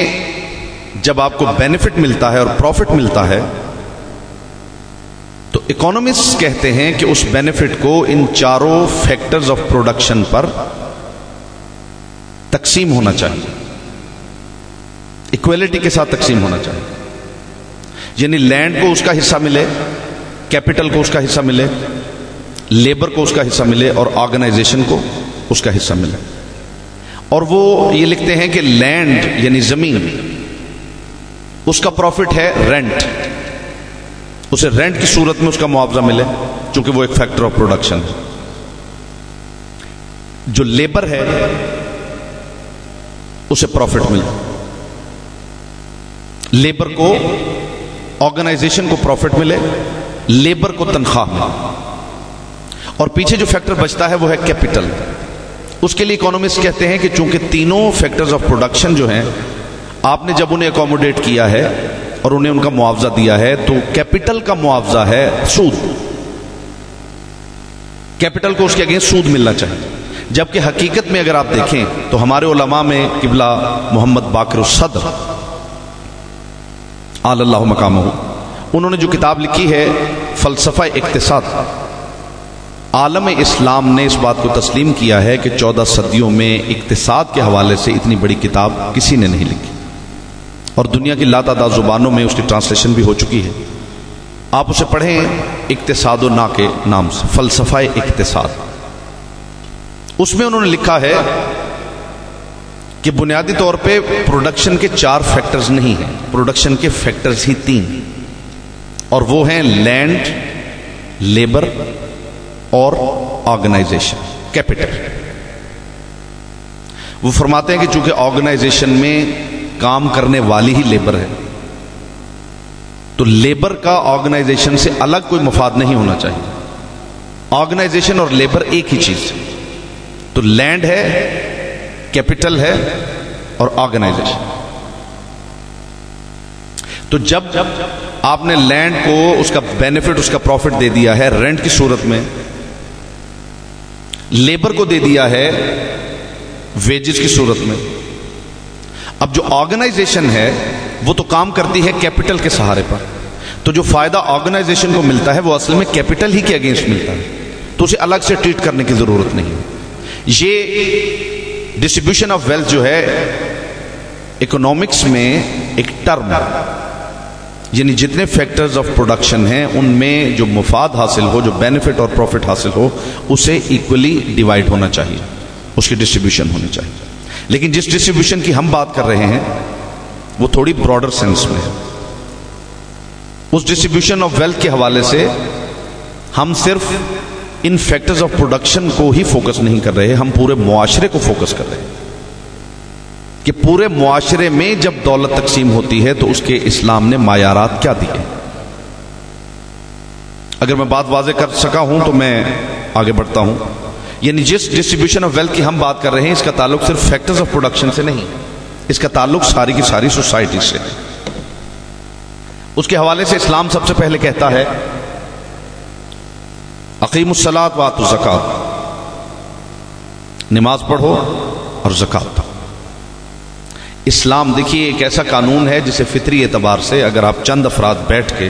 जब आपको बेनिफिट मिलता है और प्रॉफिट मिलता है तो इकोनॉमिस्ट कहते हैं कि उस बेनिफिट को इन चारों फैक्टर्स ऑफ प्रोडक्शन पर तकसीम होना चाहिए, इक्वलिटी के साथ तकसीम होना चाहिए। यानी लैंड को उसका हिस्सा मिले, कैपिटल को उसका हिस्सा मिले, लेबर को उसका हिस्सा मिले और ऑर्गेनाइजेशन को उसका हिस्सा मिले। और वो ये लिखते हैं कि लैंड यानी जमीन, उसका प्रॉफिट है रेंट, उसे रेंट की सूरत में उसका मुआवजा मिले, चूंकि वो एक फैक्टर ऑफ प्रोडक्शन है। जो लेबर है उसे प्रॉफिट मिले, लेबर को, ऑर्गेनाइजेशन को प्रॉफिट मिले, लेबर को तनख्वाह मिले। और पीछे जो फैक्टर बचता है वो है कैपिटल। उसके लिए इकोनॉमिस्ट कहते हैं कि चूंकि तीनों फैक्टर्स ऑफ प्रोडक्शन जो हैं, आपने जब उन्हें एकोमोडेट किया है और उन्हें उनका मुआवजा दिया है, तो कैपिटल का मुआवजा है सूद, कैपिटल को उसके अगेंस्ट सूद मिलना चाहिए। जबकि हकीकत में अगर आप देखें तो हमारे उलमा में किबला मोहम्मद बाकर सदर आल्लाहु मकामहु, उन्होंने जो किताब लिखी है फलसफा इक्तिसाद, आलम इस्लाम ने इस बात को तस्लीम किया है कि 14 सदियों में इक्तिसाद के हवाले से इतनी बड़ी किताब किसी ने नहीं लिखी और दुनिया की लातादाद जुबानों में उसकी ट्रांसलेशन भी हो चुकी है। आप उसे पढ़ें इक्तिसाद ना के नाम से, फलसफाए इक्तिसाद। उसमें उन्होंने लिखा है कि बुनियादी तौर पे प्रोडक्शन के 4 फैक्टर्स नहीं हैं, प्रोडक्शन के फैक्टर्स ही 3, और वो हैं लैंड, लेबर और ऑर्गेनाइजेशन, कैपिटल। वो फरमाते हैं कि चूंकि ऑर्गेनाइजेशन में काम करने वाली ही लेबर है, तो लेबर का ऑर्गेनाइजेशन से अलग कोई मफाद नहीं होना चाहिए। ऑर्गेनाइजेशन और लेबर एक ही चीज है। तो लैंड है, कैपिटल है और ऑर्गेनाइजेशन। तो जब आपने लैंड को उसका बेनिफिट, उसका प्रॉफिट दे दिया है रेंट की सूरत में, लेबर को दे दिया है वेजेस की सूरत में, अब जो ऑर्गेनाइजेशन है वो तो काम करती है कैपिटल के सहारे पर, तो जो फायदा ऑर्गेनाइजेशन को मिलता है वो असल में कैपिटल ही के अगेंस्ट मिलता है, तो उसे अलग से ट्रीट करने की जरूरत नहीं है। ये डिस्ट्रीब्यूशन ऑफ वेल्थ जो है इकोनॉमिक्स में एक टर्म, यानी जितने फैक्टर्स ऑफ प्रोडक्शन हैं उनमें जो मुफाद हासिल हो, जो बेनिफिट और प्रॉफिट हासिल हो, उसे इक्वली डिवाइड होना चाहिए, उसकी डिस्ट्रीब्यूशन होनी चाहिए। लेकिन जिस डिस्ट्रीब्यूशन की हम बात कर रहे हैं वो थोड़ी ब्रॉडर सेंस में है। उस डिस्ट्रीब्यूशन ऑफ वेल्थ के हवाले से हम सिर्फ इन फैक्टर्स ऑफ प्रोडक्शन को ही फोकस नहीं कर रहे, हम पूरे मुआशरे को फोकस कर रहे हैं कि पूरे मुआशरे में जब दौलत तकसीम होती है तो उसके इस्लाम ने मायारात क्या दिए। अगर मैं बात वाजे कर सका हूं तो मैं आगे बढ़ता हूं। यानी जिस डिस्ट्रीब्यूशन ऑफ वेल्थ की हम बात कर रहे हैं इसका ताल्लुक सिर्फ फैक्टर्स ऑफ प्रोडक्शन से नहीं, इसका ताल्लुक सारी की सारी सोसाइटी से। उसके हवाले से इस्लाम सबसे पहले कहता है अकीमुस्सलात व आतुज़ ज़कात, नमाज पढ़ो और ज़कात। इस्लाम देखिए एक ऐसा कानून है जिसे फितरी एतबार से अगर आप चंद अफराद बैठ के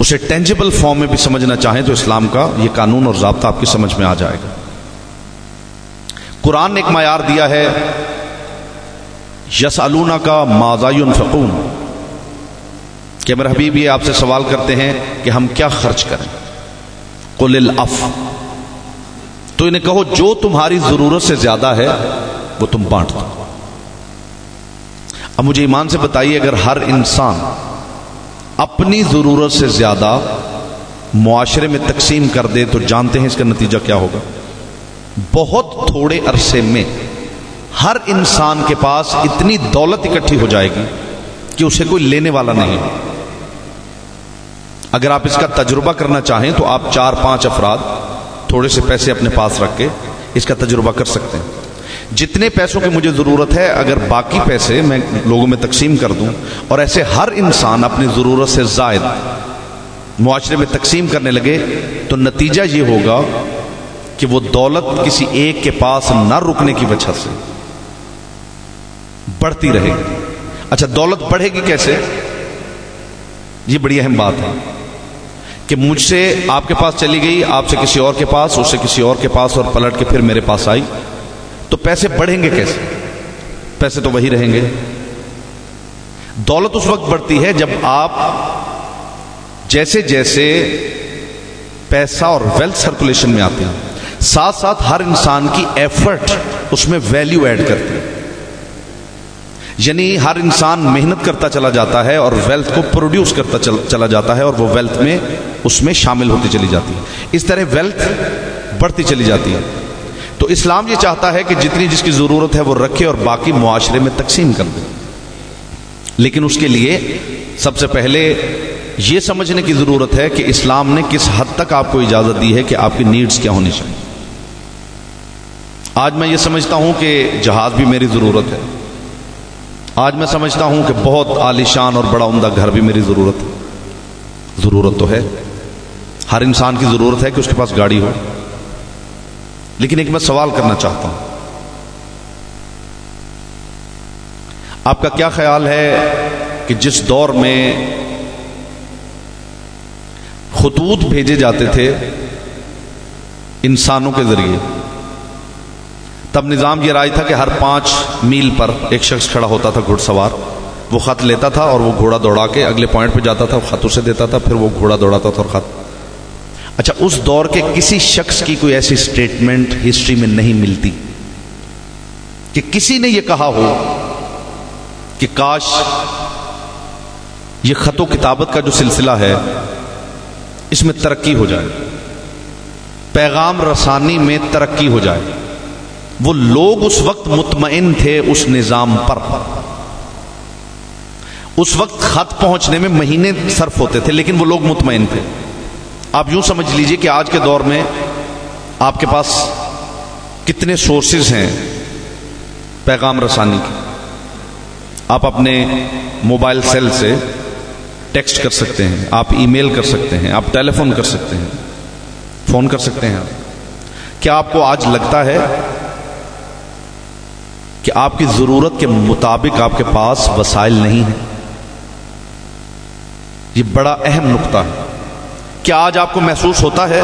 उसे टेंजिबल फॉर्म में भी समझना चाहें तो इस्लाम का ये कानून और ज़ाब्ता आपकी समझ में आ जाएगा। कुरान ने एक मायार दिया है, यसअलूना का माज़ा युनफ़िक़ून, कि मेरे हबीब ये आपसे सवाल करते हैं कि हम क्या खर्च करें। कुलिल अफ, तो इन्हें कहो जो तुम्हारी ज़रूरत से ज़्यादा है वो तुम बांट दो। अब मुझे ईमान से बताइए, अगर हर इंसान अपनी ज़रूरत से ज़्यादा मुआशरे में तकसीम कर दे तो जानते हैं इसका नतीजा क्या होगा। बहुत थोड़े अरसे में हर इंसान के पास इतनी दौलत इकट्ठी हो जाएगी कि उसे कोई लेने वाला नहीं है। अगर आप इसका तजुर्बा करना चाहें तो आप 4-5 अफराद थोड़े से पैसे अपने पास रख के इसका तजुर्बा कर सकते हैं। जितने पैसों की मुझे ज़रूरत है अगर बाकी पैसे मैं लोगों में तकसीम कर दूं और ऐसे हर इंसान अपनी ज़रूरत से ज़ायद मुआशरे में तकसीम करने लगे तो नतीजा ये होगा कि वो दौलत किसी एक के पास ना रुकने की वजह से बढ़ती रहेगी। अच्छा, दौलत बढ़ेगी कैसे? ये बड़ी अहम बात है कि मुझसे आपके पास चली गई, आपसे किसी और के पास, उससे किसी और के पास और पलट के फिर मेरे पास आई, तो पैसे बढ़ेंगे कैसे? पैसे तो वही रहेंगे। दौलत उस वक्त बढ़ती है जब आप जैसे जैसे पैसा और वेल्थ सर्कुलेशन में आते हैं साथ साथ हर इंसान की एफर्ट उसमें वैल्यू ऐड करती है। यानी हर इंसान मेहनत करता चला जाता है और वेल्थ को प्रोड्यूस करता चला जाता है और वो वेल्थ में उसमें शामिल होती चली जाती है। इस तरह वेल्थ बढ़ती चली जाती है। तो इस्लाम ये चाहता है कि जितनी जिसकी ज़रूरत है वो रखे और बाकी मुआशरे में तकसीम कर दे। लेकिन उसके लिए सबसे पहले ये समझने की ज़रूरत है कि इस्लाम ने किस हद तक आपको इजाज़त दी है कि आपकी नीड्स क्या होनी चाहिए। आज मैं ये समझता हूँ कि जहाज़ भी मेरी ज़रूरत है, आज मैं समझता हूँ कि बहुत आलीशान और बड़ा उम्दा घर भी मेरी ज़रूरत है। ज़रूरत तो है, हर इंसान की ज़रूरत है कि उसके पास गाड़ी हो। लेकिन एक मैं सवाल करना चाहता हूं, आपका क्या ख्याल है कि जिस दौर में खतूत भेजे जाते थे इंसानों के जरिए, तब निज़ाम यह राज था कि हर 5 मील पर एक शख्स खड़ा होता था घुड़सवार, वो ख़त लेता था और वो घोड़ा दौड़ा के अगले पॉइंट पे जाता था, ख़त उसे देता था, फिर वो घोड़ा दौड़ाता था और ख़त। अच्छा, उस दौर के किसी शख्स की कोई ऐसी स्टेटमेंट हिस्ट्री में नहीं मिलती कि किसी ने यह कहा हो कि काश ये खतो किताबत का जो सिलसिला है इसमें तरक्की हो जाए, पैगाम रसानी में तरक्की हो जाए। वो लोग उस वक्त मुतमइन थे उस निज़ाम पर। उस वक्त खत पहुंचने में महीने सर्फ होते थे लेकिन वो लोग मुतमइन थे। आप यूं समझ लीजिए कि आज के दौर में आपके पास कितने सोर्सेज हैं पैगाम रसानी के। आप अपने मोबाइल सेल से टेक्स्ट कर सकते हैं, आप ईमेल कर सकते हैं, आप टेलीफोन कर सकते हैं, फ़ोन कर सकते हैं। क्या आपको आज लगता है कि आपकी ज़रूरत के मुताबिक आपके पास वसाइल नहीं है? ये बड़ा अहम नुक्ता है। क्या आज आपको महसूस होता है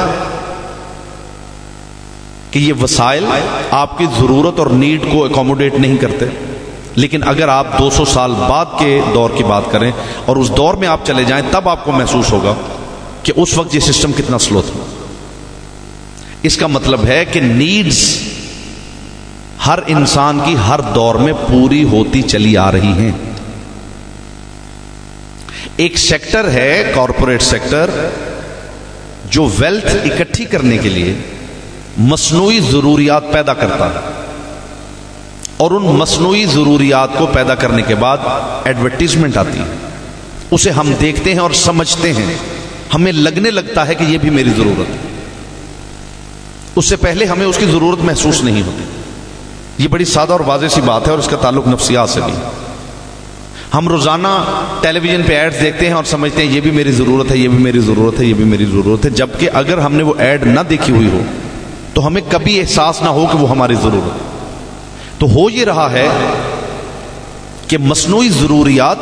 कि ये वसाइल आपकी ज़रूरत और नीड को एकोमोडेट नहीं करते? लेकिन अगर आप 200 साल बाद के दौर की बात करें और उस दौर में आप चले जाएं, तब आपको महसूस होगा कि उस वक्त ये सिस्टम कितना स्लो था। इसका मतलब है कि नीड्स हर इंसान की हर दौर में पूरी होती चली आ रही हैं। एक सेक्टर है कॉरपोरेट सेक्टर, जो वेल्थ इकट्ठी करने के लिए मस्नूई जरूरियात पैदा करता है और उन मस्नूई जरूरियात को पैदा करने के बाद एडवर्टीजमेंट आती है, उसे हम देखते हैं और समझते हैं, हमें लगने लगता है कि यह भी मेरी जरूरत है। उससे पहले हमें उसकी जरूरत महसूस नहीं होती। ये बड़ी सादा और वाज़ेह सी बात है और इसका ताल्लुक नफ्सियात से भी। हम रोजाना टेलीविजन पे एड्स देखते हैं और समझते हैं ये भी मेरी जरूरत है, ये भी मेरी जरूरत है, ये भी मेरी जरूरत है, जबकि अगर हमने वो एड ना देखी हुई हो तो हमें कभी एहसास ना हो कि वो हमारी जरूरत है। तो हो ये रहा है कि मस्नूई ज़रूरियात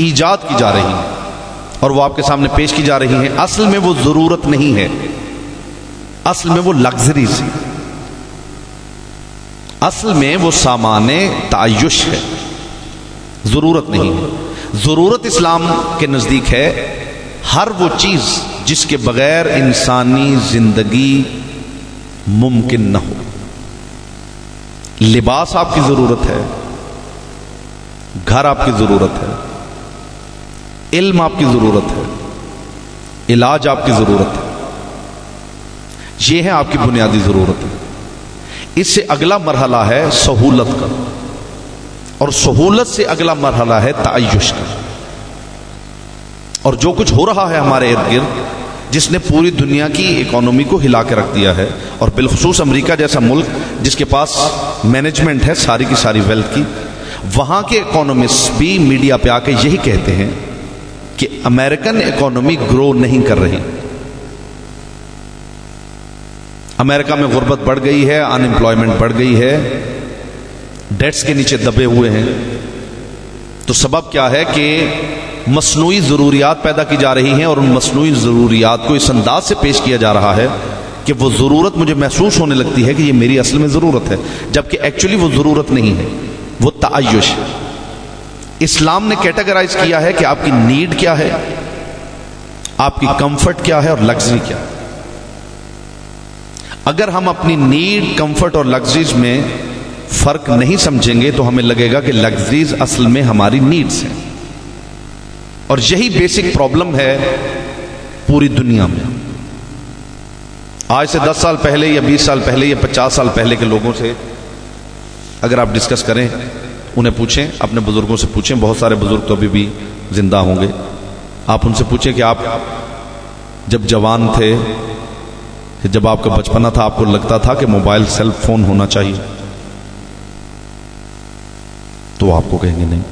ईजाद की जा रही हैं और वो आपके सामने पेश की जा रही हैं। असल में वो ज़रूरत नहीं है, असल में वो लग्जरीज है, असल में वो सामाने तायुश है, ज़रूरत नहीं है। ज़रूरत इस्लाम के नज़दीक है हर वो चीज़ जिसके बगैर इंसानी ज़िंदगी मुमकिन न हो। लिबास आपकी जरूरत है, घर आपकी जरूरत है, इल्म आपकी जरूरत है, इलाज आपकी जरूरत है, यह है आपकी बुनियादी जरूरत है। इससे अगला मरहला है सहूलत का और सहूलत से अगला मरहला है तायुश का। और जो कुछ हो रहा है हमारे इर्द गिर्द, जिसने पूरी दुनिया की इकोनॉमी को हिला के रख दिया है और बिलखसूस अमेरिका जैसा मुल्क जिसके पास मैनेजमेंट है सारी की सारी वेल्थ की, वहाँ के इकोनॉमिस्ट भी मीडिया पे आके यही कहते हैं कि अमेरिकन इकोनॉमी ग्रो नहीं कर रही, अमेरिका में गुर्बत बढ़ गई है, अनएम्प्लॉयमेंट बढ़ गई है, डेट्स के नीचे दबे हुए हैं। तो सबब क्या है कि मस्नूई ज़रूरियात पैदा की जा रही हैं और उन मस्नूई ज़रूरियात को इस अंदाज से पेश किया जा रहा है कि वो ज़रूरत मुझे महसूस होने लगती है कि ये मेरी असल में ज़रूरत है, जबकि एक्चुअली वो ज़रूरत नहीं है, वो तायुश है। इस्लाम ने कैटेगराइज किया है कि आपकी नीड क्या है, आपकी कंफर्ट क्या है और लग्जरी क्या है। अगर हम अपनी नीड, कंफर्ट और लग्जरीज में फ़र्क नहीं समझेंगे तो हमें लगेगा कि लग्जरीज असल में हमारी नीड्स हैं। और यही बेसिक प्रॉब्लम है पूरी दुनिया में। आज से 10 साल पहले या 20 साल पहले या 50 साल पहले के लोगों से अगर आप डिस्कस करें, उन्हें पूछें, अपने बुजुर्गों से पूछें, बहुत सारे बुजुर्ग तो अभी भी जिंदा होंगे, आप उनसे पूछें कि आप जब जवान थे, जब आपका बचपना था, आपको लगता था कि मोबाइल सेल फोन होना चाहिए? तो आपको कहेंगे नहीं।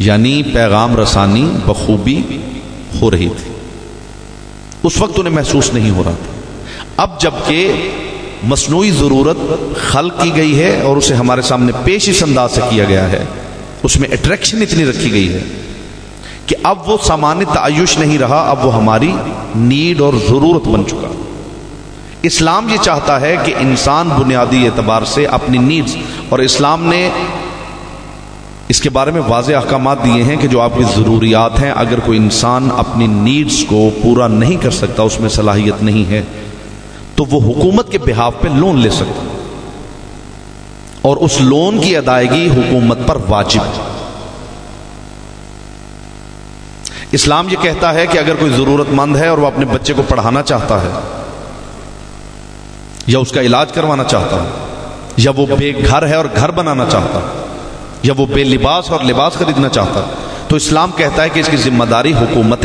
यानी पैगाम रसानी बखूबी हो रही थी, उस वक्त उन्हें महसूस नहीं हो रहा था। अब जबकि मस्नूई ज़रूरत खल्क की गई है और उसे हमारे सामने पेश इस अंदाज से किया गया है, उसमें अट्रैक्शन इतनी रखी गई है कि अब वो सामान्य तायुश नहीं रहा, अब वो हमारी नीड और ज़रूरत बन चुका। इस्लाम ये चाहता है कि इंसान बुनियादी एतबार से अपनी नीड्स, और इस्लाम ने इसके बारे में वाज़े अहकामात दिए हैं कि जो आपकी ज़रूरियात हैं, अगर कोई इंसान अपनी नीड्स को पूरा नहीं कर सकता, उसमें सलाहियत नहीं है, तो वो हुकूमत के बिहाफ पे लोन ले सकता और उस लोन की अदायगी हुकूमत पर वाजिब। इस्लाम ये कहता है कि अगर कोई ज़रूरतमंद है और वह अपने बच्चे को पढ़ाना चाहता है या उसका इलाज करवाना चाहता है या वो बेघर है और घर बनाना चाहता है या वो बेलिबास और लिबास खरीदना चाहता है, तो इस्लाम कहता है कि इसकी जिम्मेदारी हुकूमत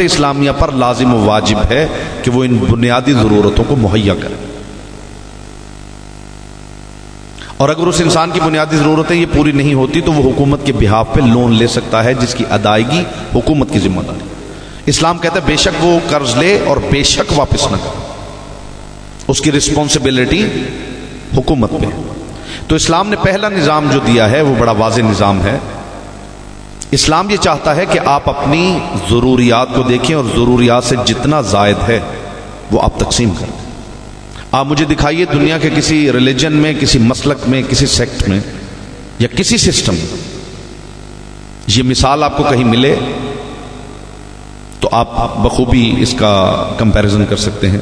इस्लामिया पर लाजिम व वाजिब है कि वो इन बुनियादी ज़रूरतों को मुहैया करे। और अगर उस इंसान की बुनियादी ज़रूरतें ये पूरी नहीं होती तो वो हुकूमत के बिहाफ पे लोन ले सकता है, जिसकी अदायगी हुकूमत की जिम्मेदारी। इस्लाम कहता है बेशक वो कर्ज ले और बेशक वापस न करे, उसकी रिस्पॉन्सिबिलिटी हुकूमत पे है। तो इस्लाम ने पहला निज़ाम जो दिया है वो बड़ा वाज़ेह निज़ाम है। इस्लाम ये चाहता है कि आप अपनी ज़रूरियात को देखें और ज़रूरियात से जितना जायद है वो आप तकसीम करें। आप मुझे दिखाइए दुनिया के किसी रिलीजन में, किसी मसलक में, किसी सेक्ट में या किसी सिस्टम में ये मिसाल आपको कहीं मिले तो आप बखूबी इसका कंपैरिजन कर सकते हैं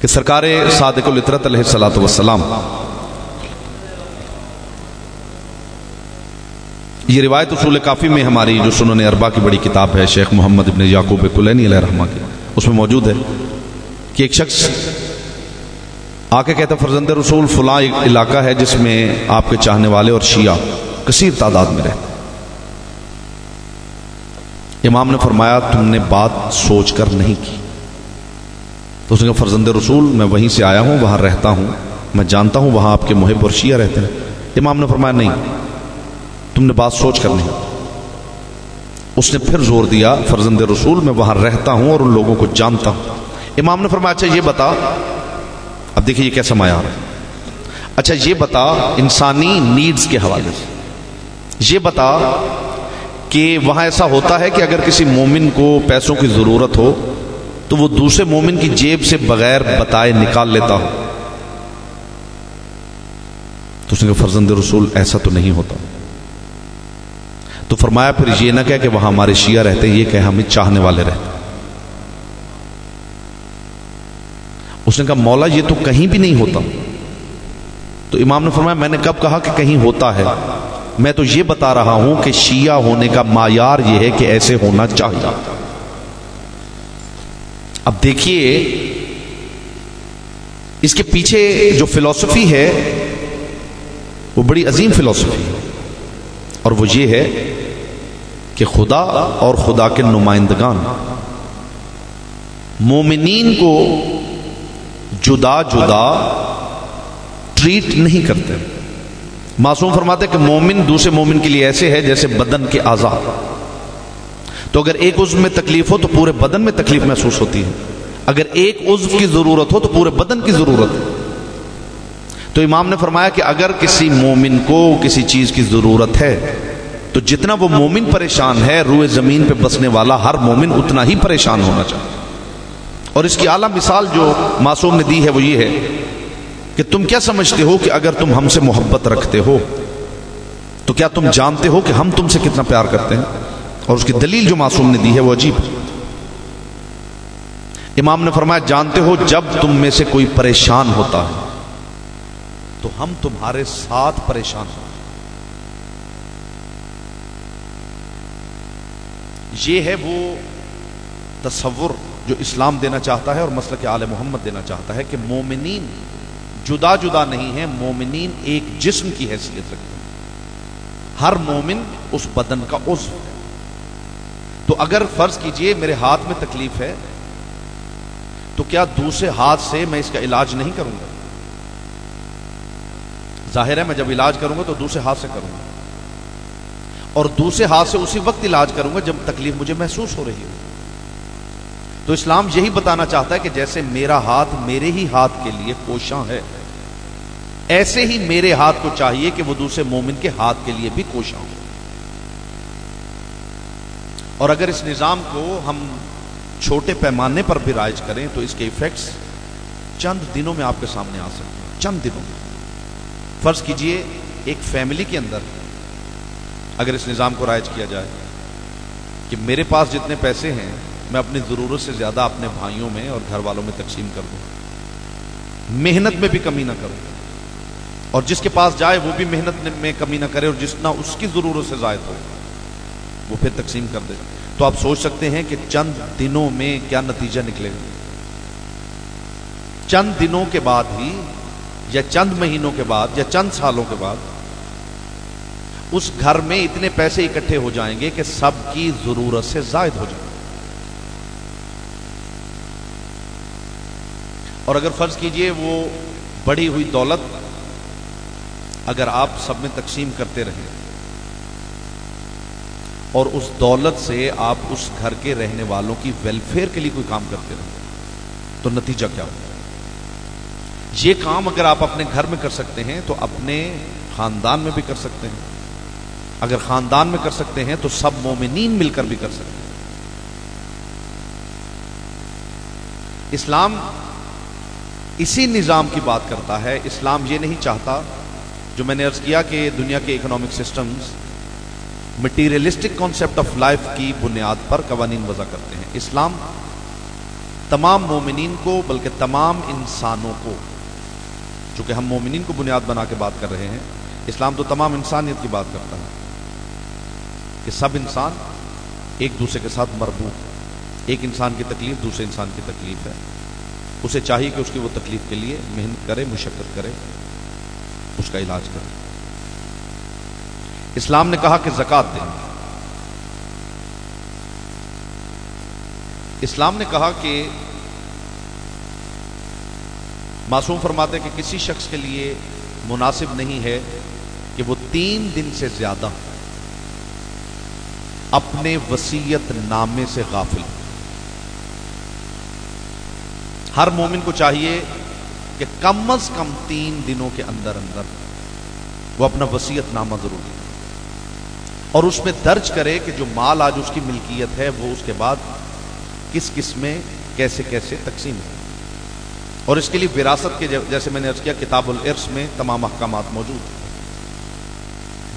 कि सरकारे सादिकुल इतरत अलैहिस्सलातु वस्सलाम, ये रिवायत उसूल काफ़ी में हमारी जो सुनन अरबा की बड़ी किताब है शेख मोहम्मद इब्न याकूब कुलैनी अलैहिर्रहमा की, उसमें मौजूद है कि एक शख्स आके कहता फर्जंद रसूल फलां इलाका है जिसमें आपके चाहने वाले और शिया कसीर तादाद में रहते। इमाम ने फरमाया तुमने बात सोचकर नहीं की। तो उसने कहा फर्जंद रसूल मैं वहीं से आया हूं, वहां रहता हूं, मैं जानता हूं वहां आपके मुहिब और शिया रहते हैं। इमाम ने फरमाया नहीं तुमने बात सोच कर नहीं। उसने फिर जोर दिया फर्जंद रसूल मैं वहां रहता हूं और उन लोगों को जानता हूं। इमाम ने फरमाया अच्छा ये बता, अब देखिए ये कैसा माया, अच्छा ये बता इंसानी नीड्स के हवाले से ये बता कि वहाँ ऐसा होता है कि अगर किसी मोमिन को पैसों की ज़रूरत हो तो वो दूसरे मोमिन की जेब से बगैर बताए निकाल लेता हो। तो उसने कहा फर्जंद रसूल ऐसा तो नहीं होता। तो फरमाया फिर ये ना कह कि वहाँ हमारे शिया रहते, ये कह हमें चाहने वाले रहते। उसने कहा मौला ये तो कहीं भी नहीं होता। तो इमाम ने फरमाया मैंने कब कहा कि कहीं होता है, मैं तो ये बता रहा हूं कि शिया होने का मायार यह है कि ऐसे होना चाहिए। अब देखिए इसके पीछे जो फिलॉसफी है वो बड़ी अजीम फिलॉसफी है, और वो ये है कि खुदा और खुदा के नुमाइंदगान मोमिनीन को जुदा जुदा ट्रीट नहीं करते। मासूम फरमाते कि मोमिन दूसरे मोमिन के लिए ऐसे है जैसे बदन के आज़ा, तो अगर एक उज्व में तकलीफ हो तो पूरे बदन में तकलीफ महसूस होती है, अगर एक उज्व की जरूरत हो तो पूरे बदन की जरूरत है। तो इमाम ने फरमाया कि अगर किसी मोमिन को किसी चीज की जरूरत है तो जितना वो मोमिन परेशान है रूए जमीन पे बसने वाला हर मोमिन उतना ही परेशान होना चाहिए। और इसकी आला मिसाल जो मासूम ने दी है वो ये है कि तुम क्या समझते हो कि अगर तुम हमसे मोहब्बत रखते हो तो क्या तुम जानते हो कि हम तुमसे कितना प्यार करते हैं। और उसकी दलील जो मासूम ने दी है वो अजीब है। इमाम ने फरमाया जानते हो जब तुम में से कोई परेशान होता है तो हम तुम्हारे साथ परेशान होते हैं। ये है वो तसव्वुर जो इस्लाम देना चाहता है और मसलक के आले मोहम्मद देना चाहता है कि मोमिनीन जुदा जुदा नहीं है, मोमिनीन एक जिस्म की हैसियत रखते हैं, हर मोमिन उस बदन का उज्व है। तो अगर फर्ज कीजिए मेरे हाथ में तकलीफ है तो क्या दूसरे हाथ से मैं इसका इलाज नहीं करूंगा? जाहिर है मैं जब इलाज करूंगा तो दूसरे हाथ से करूंगा, और दूसरे हाथ से उसी वक्त इलाज करूंगा जब तकलीफ मुझे महसूस हो रही हो। तो इस्लाम यही बताना चाहता है कि जैसे मेरा हाथ मेरे ही हाथ के लिए कोशा है, ऐसे ही मेरे हाथ को चाहिए कि वो दूसरे मोमिन के हाथ के लिए भी कोशा हो। और अगर इस निज़ाम को हम छोटे पैमाने पर भी राइज करें तो इसके इफेक्ट्स चंद दिनों में आपके सामने आ सकते हैं, चंद दिनों में। फर्ज कीजिए एक फैमिली के अंदर अगर इस निज़ाम को राइज किया जाए कि मेरे पास जितने पैसे हैं मैं अपनी ज़रूरत से ज़्यादा अपने भाइयों में और घर वालों में तकसीम कर दूँ, मेहनत में भी कमी ना करूँ, और जिसके पास जाए वो भी मेहनत में कमी ना करे और जितना उसकी ज़रूरत से ज़ायद हो वो फिर तकसीम कर दे। तो आप सोच सकते हैं कि चंद दिनों में क्या नतीजा निकलेगा। चंद दिनों के बाद ही या चंद महीनों के बाद या चंद सालों के बाद उस घर में इतने पैसे इकट्ठे हो जाएंगे कि सबकी ज़रूरत से ज़ायद हो जाए। और अगर फर्ज कीजिए वो बढ़ी हुई दौलत अगर आप सब में तकसीम करते रहे और उस दौलत से आप उस घर के रहने वालों की वेलफेयर के लिए कोई काम करते रहे तो नतीजा क्या होगा? ये काम अगर आप अपने घर में कर सकते हैं तो अपने खानदान में भी कर सकते हैं, अगर खानदान में कर सकते हैं तो सब मोमिनीन मिलकर भी कर सकते हैं। इस्लाम इसी निज़ाम की बात करता है। इस्लाम ये नहीं चाहता, जो मैंने अर्ज़ किया कि दुनिया के economic systems materialistic concept of life की बुनियाद पर कवानीन वज़ा करते हैं। इस्लाम तमाम मोमिनीन को बल्कि तमाम इंसानों को, चूँकि हम मोमिनीन को बुनियाद बना के बात कर रहे हैं, इस्लाम तो तमाम इंसानियत की बात करता है कि सब इंसान एक दूसरे के साथ मरबूत, एक इंसान की तकलीफ दूसरे इंसान की तकलीफ है, उसे चाहिए कि उसकी वो तकलीफ के लिए मेहनत करे, मुशक्कत करे, उसका इलाज करे। इस्लाम ने कहा कि ज़कात दें। इस्लाम ने कहा कि मासूम फरमाते हैं कि किसी शख्स के लिए मुनासिब नहीं है कि वो 3 दिन से ज्यादा अपने वसीयत नामे से गाफिल। हर मोमिन को चाहिए कि कम अज कम 3 दिनों के अंदर अंदर वो अपना वसीयत नामा जरूर दे और उसमें दर्ज करे कि जो माल आज उसकी मिल्कियत है वो उसके बाद किस किस में कैसे कैसे तकसीम है। और इसके लिए विरासत के जैसे मैंने अर्ज किया किताबुल इर्स में तमाम अहकामात मौजूद हैं।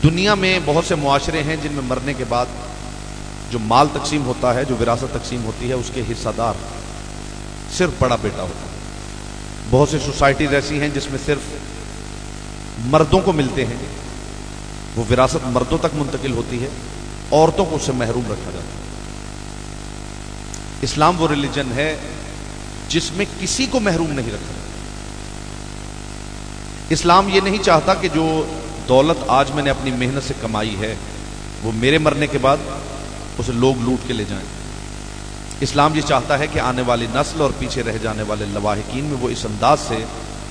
दुनिया में बहुत से मुआशरे हैं जिनमें मरने के बाद जो माल तकसीम होता है, जो विरासत तकसीम होती है, उसके हिस्सादार सिर्फ बड़ा बेटा होता है। बहुत सी सोसाइटीज़ ऐसी हैं जिसमें सिर्फ मर्दों को मिलते हैं, वो विरासत मर्दों तक मुंतकिल होती है, औरतों को उससे महरूम रखा जाता है। इस्लाम वो रिलीजन है जिसमें किसी को महरूम नहीं रखा। इस्लाम ये नहीं चाहता कि जो दौलत आज मैंने अपनी मेहनत से कमाई है वो मेरे मरने के बाद उसे लोग लूट के ले जाएं। इस्लाम ये चाहता है कि आने वाली नस्ल और पीछे रह जाने वाले लवाहिकीन में वो इस अंदाज से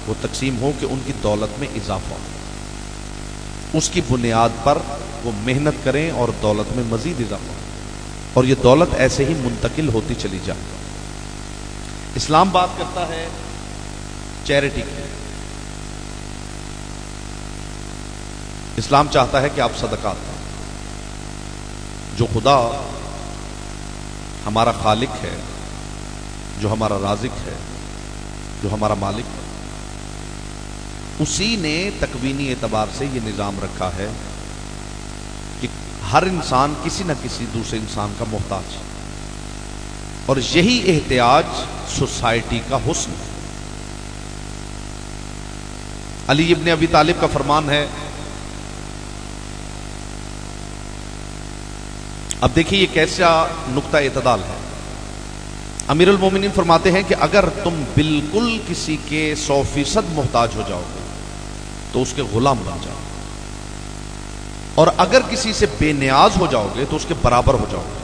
वो तकसीम हो कि उनकी दौलत में इजाफा हो, उसकी बुनियाद पर वो मेहनत करें और दौलत में मजीद इजाफा हो और ये दौलत ऐसे ही मुंतकिल होती चली जाए। इस्लाम बात करता है चैरिटी की। इस्लाम चाहता है कि आप सदकात दें। जो खुदा हमारा खालिक है, जो हमारा राजिक है, जो हमारा मालिक है, उसी ने तकवीनी एतबार से ये निज़ाम रखा है हर इंसान किसी न किसी दूसरे इंसान का मोहताज है और यही एहतियाज सोसाइटी का हुस्न है। अली इब्न अबी तालिब का फरमान है। अब देखिए ये कैसा नुक्ता एतदाल है। अमीरुल मोमिनीन फरमाते हैं कि अगर तुम बिल्कुल किसी के 100% मोहताज हो जाओगे तो उसके गुलाम बन जाओ और अगर किसी से बेनियाज हो जाओगे तो उसके बराबर हो जाओगे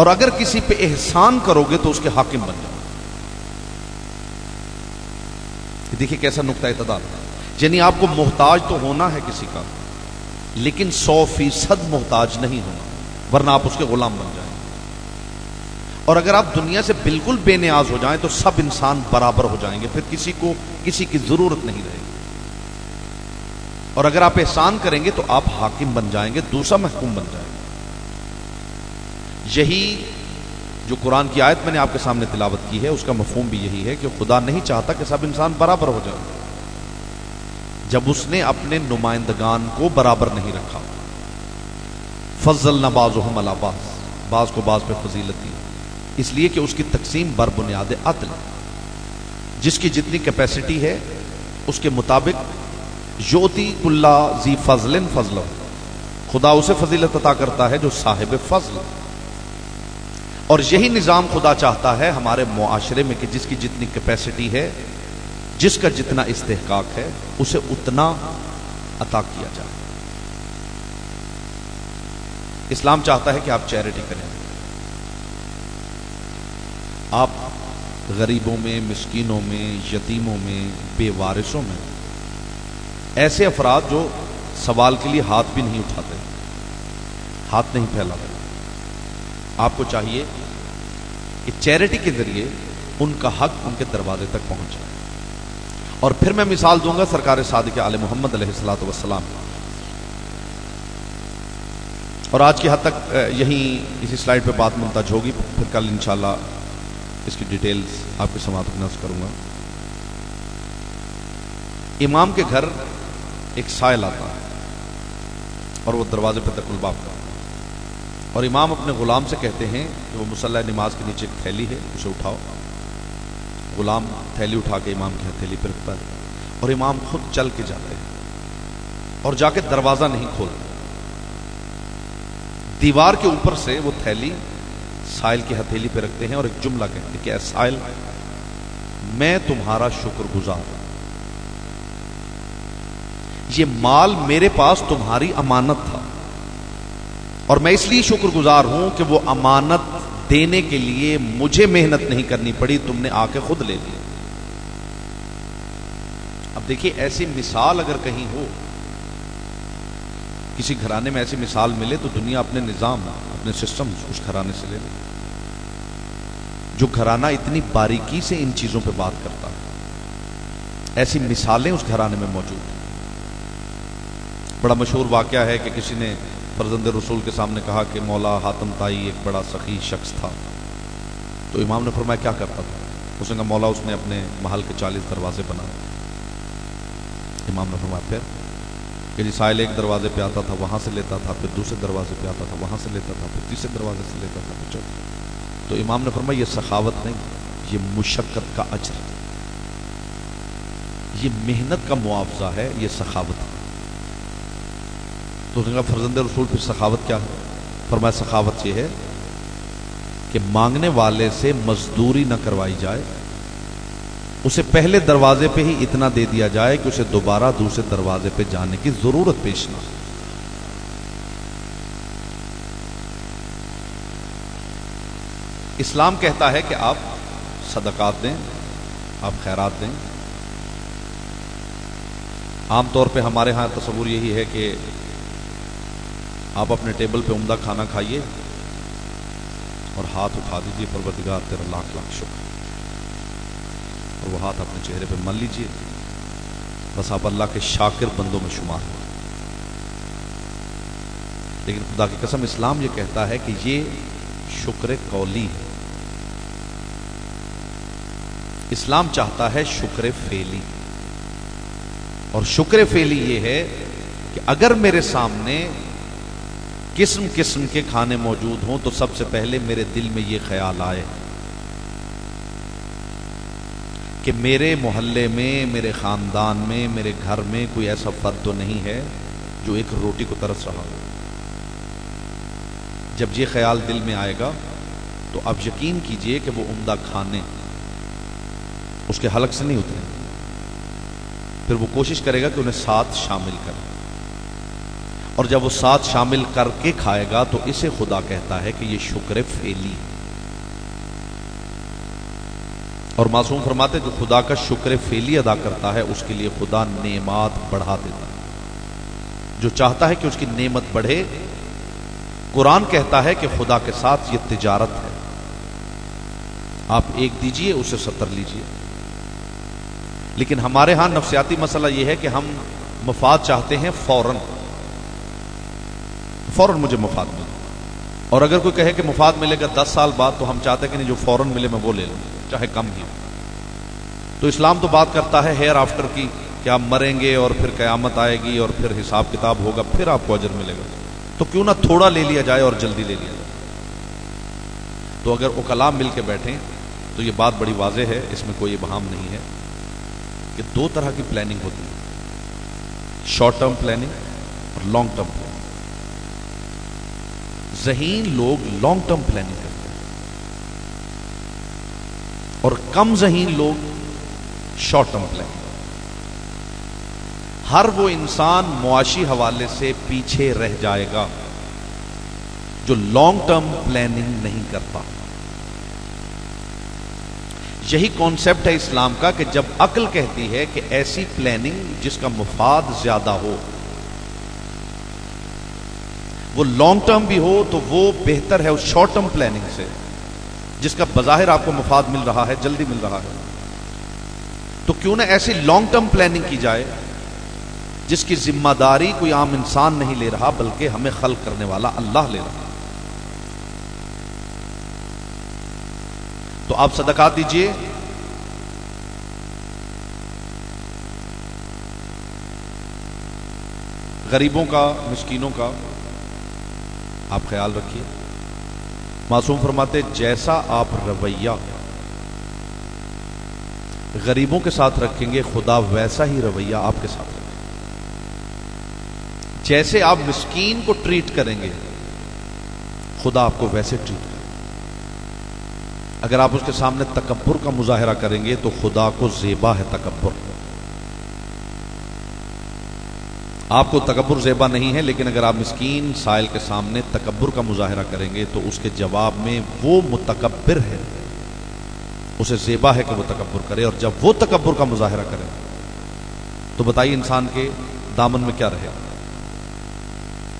और अगर किसी पे एहसान करोगे तो उसके हाकिम बन जाओगे। देखिए कैसा नुक्ता इत्तदाल है। यानी आपको मोहताज तो होना है किसी का, लेकिन 100% मोहताज नहीं होना, वरना आप उसके गुलाम बन जाएं। और अगर आप दुनिया से बिल्कुल बेनियाज हो जाएं तो सब इंसान बराबर हो जाएंगे, फिर किसी को किसी की जरूरत नहीं रहेगी और अगर आप एहसान करेंगे तो आप हाकिम बन जाएंगे, दूसरा महकूम बन जाएगा। यही जो कुरान की आयत मैंने आपके सामने तिलावत की है उसका मफहूम भी यही है कि खुदा नहीं चाहता कि सब इंसान बराबर हो जाए। जब उसने अपने नुमाइंदगान को बराबर नहीं रखा, फजलना बाज़ुहुम अला बाज़, बाज़ को बाज़ पे फजीलत दी, इसलिए कि उसकी तकसीम बर बुनियाद अदल, जिसकी जितनी कैपेसिटी है उसके मुताबिक ज्योति कुल्ला जी फजलिन फजल, खुदा उसे फजीलत अता करता है जो साहिब फजल। और यही निज़ाम खुदा चाहता है हमारे मुआशरे में कि जिसकी जितनी कैपेसिटी है, जिसका जितना इस्तेहकाक है, उसे उतना अता किया जाए। इस्लाम चाहता है कि आप चैरिटी करें, आप गरीबों में, मिस्कीनों में, यतीमों में, बेवारिसों में, ऐसे अफराद जो सवाल के लिए हाथ भी नहीं उठाते, हाथ नहीं फैलाते, आपको चाहिए कि चैरिटी के जरिए उनका हक उनके दरवाजे तक पहुंच जाए। और फिर मैं मिसाल दूंगा सरकार सादिक आले मोहम्मद अलैहिस्सलातु वस्सलाम और आज की हद तक यहीं इसी स्लाइड पे बात मुमताज होगी। फिर कल इंशाल्लाह इसकी डिटेल्स आपके समाप्त नज़र करूंगा। इमाम के घर एक सायल आता है और वो दरवाजे पर तक़ल्लुबा करता है और इमाम अपने गुलाम से कहते हैं कि वो मुसल्ला नमाज के नीचे एक थैली है, उसे उठाओ। गुलाम थैली उठा के इमाम की हथेली पर रखता है और इमाम खुद चल के जाते हैं और जाके दरवाजा नहीं खोलते। दीवार के ऊपर से वो थैली साइल की हथेली पे रखते हैं और एक जुमला कहते हैं कि ऐ साइल, मैं तुम्हारा शुक्रगुजार हूं, ये माल मेरे पास तुम्हारी अमानत था और मैं इसलिए शुक्रगुजार हूं कि वो अमानत देने के लिए मुझे मेहनत नहीं करनी पड़ी, तुमने आके खुद ले ली। अब देखिए ऐसी मिसाल अगर कहीं हो, किसी घराने में ऐसी मिसाल मिले तो दुनिया अपने निज़ाम, अपने सिस्टम उस घराने से ले ले, जो घराना इतनी बारीकी से इन चीज़ों पे बात करता है। ऐसी मिसालें उस घराने में मौजूद हैं। बड़ा मशहूर वाक़या है कि किसी ने फर्जंद रसूल के सामने कहा कि मौला हातम ताई एक बड़ा सखी शख्स था। तो इमाम ने फरमाया क्या करता था? उसने कहा मौला उसने अपने महल के 40 दरवाजे बनाए। इमाम ने फरमाया फिर कि साइल एक दरवाजे पे आता था, वहां से लेता था, फिर दूसरे दरवाजे पे आता था, वहां से लेता था, फिर तीसरे दरवाजे से लेता था, फिर चौथे। तो इमाम ने फरमाया ये सखावत नहीं, ये मुशक्कत का अजर, ये मेहनत का मुआवजा है, ये सखावत है। तो उसने कहा फर्जंद रसूल फिर सखावत क्या है? फरमाया सखावत ये है कि मांगने वाले से मजदूरी ना करवाई जाए, उसे पहले दरवाजे पे ही इतना दे दिया जाए कि उसे दोबारा दूसरे दरवाजे पे जाने की जरूरत पेश ना। इस्लाम कहता है कि आप सदकात दें, आप खैरात दें। आमतौर पे हमारे यहाँ तस्वूर यही है कि आप अपने टेबल पे उम्दा खाना खाइए और हाथ उठा दीजिए, परवरदिगार तेरा लाख लाख शुक्र, और वो हाथ अपने चेहरे पे मल लीजिए, बस आप अल्लाह के शाकिर बंदों में शुमार हो। लेकिन खुदा की कसम इस्लाम ये कहता है कि ये शुक्र कौली है। इस्लाम चाहता है शुक्र फेली, और शुक्र फेली ये है कि अगर मेरे सामने किस्म किस्म के खाने मौजूद हों तो सबसे पहले मेरे दिल में ये ख्याल आए कि मेरे मोहल्ले में, मेरे ख़ानदान में, मेरे घर में कोई ऐसा फर्द तो नहीं है जो एक रोटी को तरस रहा हो। जब ये ख्याल दिल में आएगा तो आप यकीन कीजिए कि वो उम्दा खाने उसके हलक से नहीं उतरे, फिर वो कोशिश करेगा कि उन्हें साथ शामिल करे, और जब वो साथ शामिल करके खाएगा तो इसे खुदा कहता है कि ये शुक्र फेली। और मासूम फरमाते जो खुदा का शुक्र फेली अदा करता है उसके लिए खुदा नेमात बढ़ा देता है, जो चाहता है कि उसकी नेमत बढ़े। कुरान कहता है कि खुदा के साथ ये तिजारत है, आप एक दीजिए उसे 70 लीजिए। लेकिन हमारे यहां नफसियाती मसला ये है कि हम मफाद चाहते हैं, फौरन फौरन मुझे मफाद मिले, और अगर कोई कहे कि मफाद मिलेगा 10 साल बाद तो हम चाहते हैं कि नहीं जो फौरन मिले मैं वो ले लूं, चाहे कम ही। तो इस्लाम तो बात करता है हेयर आफ्टर की, कि आप मरेंगे और फिर कयामत आएगी और फिर हिसाब किताब होगा, फिर आपको अजर मिलेगा। तो क्यों ना थोड़ा ले लिया जाए और जल्दी ले लिया जाए। तो अगर उकला मिल के बैठें तो ये बात बड़ी वाजे है, इसमें कोई बहाम नहीं है कि 2 तरह की प्लानिंग होती है, शॉर्ट टर्म प्लानिंग और लॉन्ग टर्म प्लानिंग। ज़हीन लोग लॉन्ग टर्म प्लानिंग करते हैं और कम ज़हीन लोग शॉर्ट टर्म प्लान। हर वो इंसान मुआशी हवाले से पीछे रह जाएगा जो लॉन्ग टर्म प्लानिंग नहीं करता। यही कॉन्सेप्ट है इस्लाम का कि जब अक्ल कहती है कि ऐसी प्लानिंग जिसका मुफाद ज्यादा हो, वो लॉन्ग टर्म भी हो, तो वो बेहतर है उस शॉर्ट टर्म प्लानिंग से जिसका बज़ाहिर आपको मुफाद मिल रहा है, जल्दी मिल रहा है। तो क्यों ना ऐसी लॉन्ग टर्म प्लानिंग की जाए जिसकी जिम्मेदारी कोई आम इंसान नहीं ले रहा, बल्कि हमें खल्क करने वाला अल्लाह ले रहा। तो आप सदकात दीजिए, गरीबों का, मिस्कीनों का आप ख्याल रखिए। मासूम फरमाते, जैसा आप रवैया गरीबों के साथ रखेंगे खुदा वैसा ही रवैया आपके साथ रखेंगे। जैसे आप मिस्कीन को ट्रीट करेंगे खुदा आपको वैसे ट्रीट करेंगे। अगर आप उसके सामने तकब्बुर का मुजाहिरा करेंगे तो खुदा को जेबा है तकब्बुर। आपको तकब्बुर जेबा नहीं है, लेकिन अगर आप मिस्कीन साइल के सामने तकब्बुर का मुजाहिरा करेंगे तो उसके जवाब में वो मुतकब्बिर है, उसे जेबा है कि वो तकब्बुर करे। और जब वो तकब्बुर का मुजाहिरा करे तो बताइए इंसान के दामन में क्या रहेगा।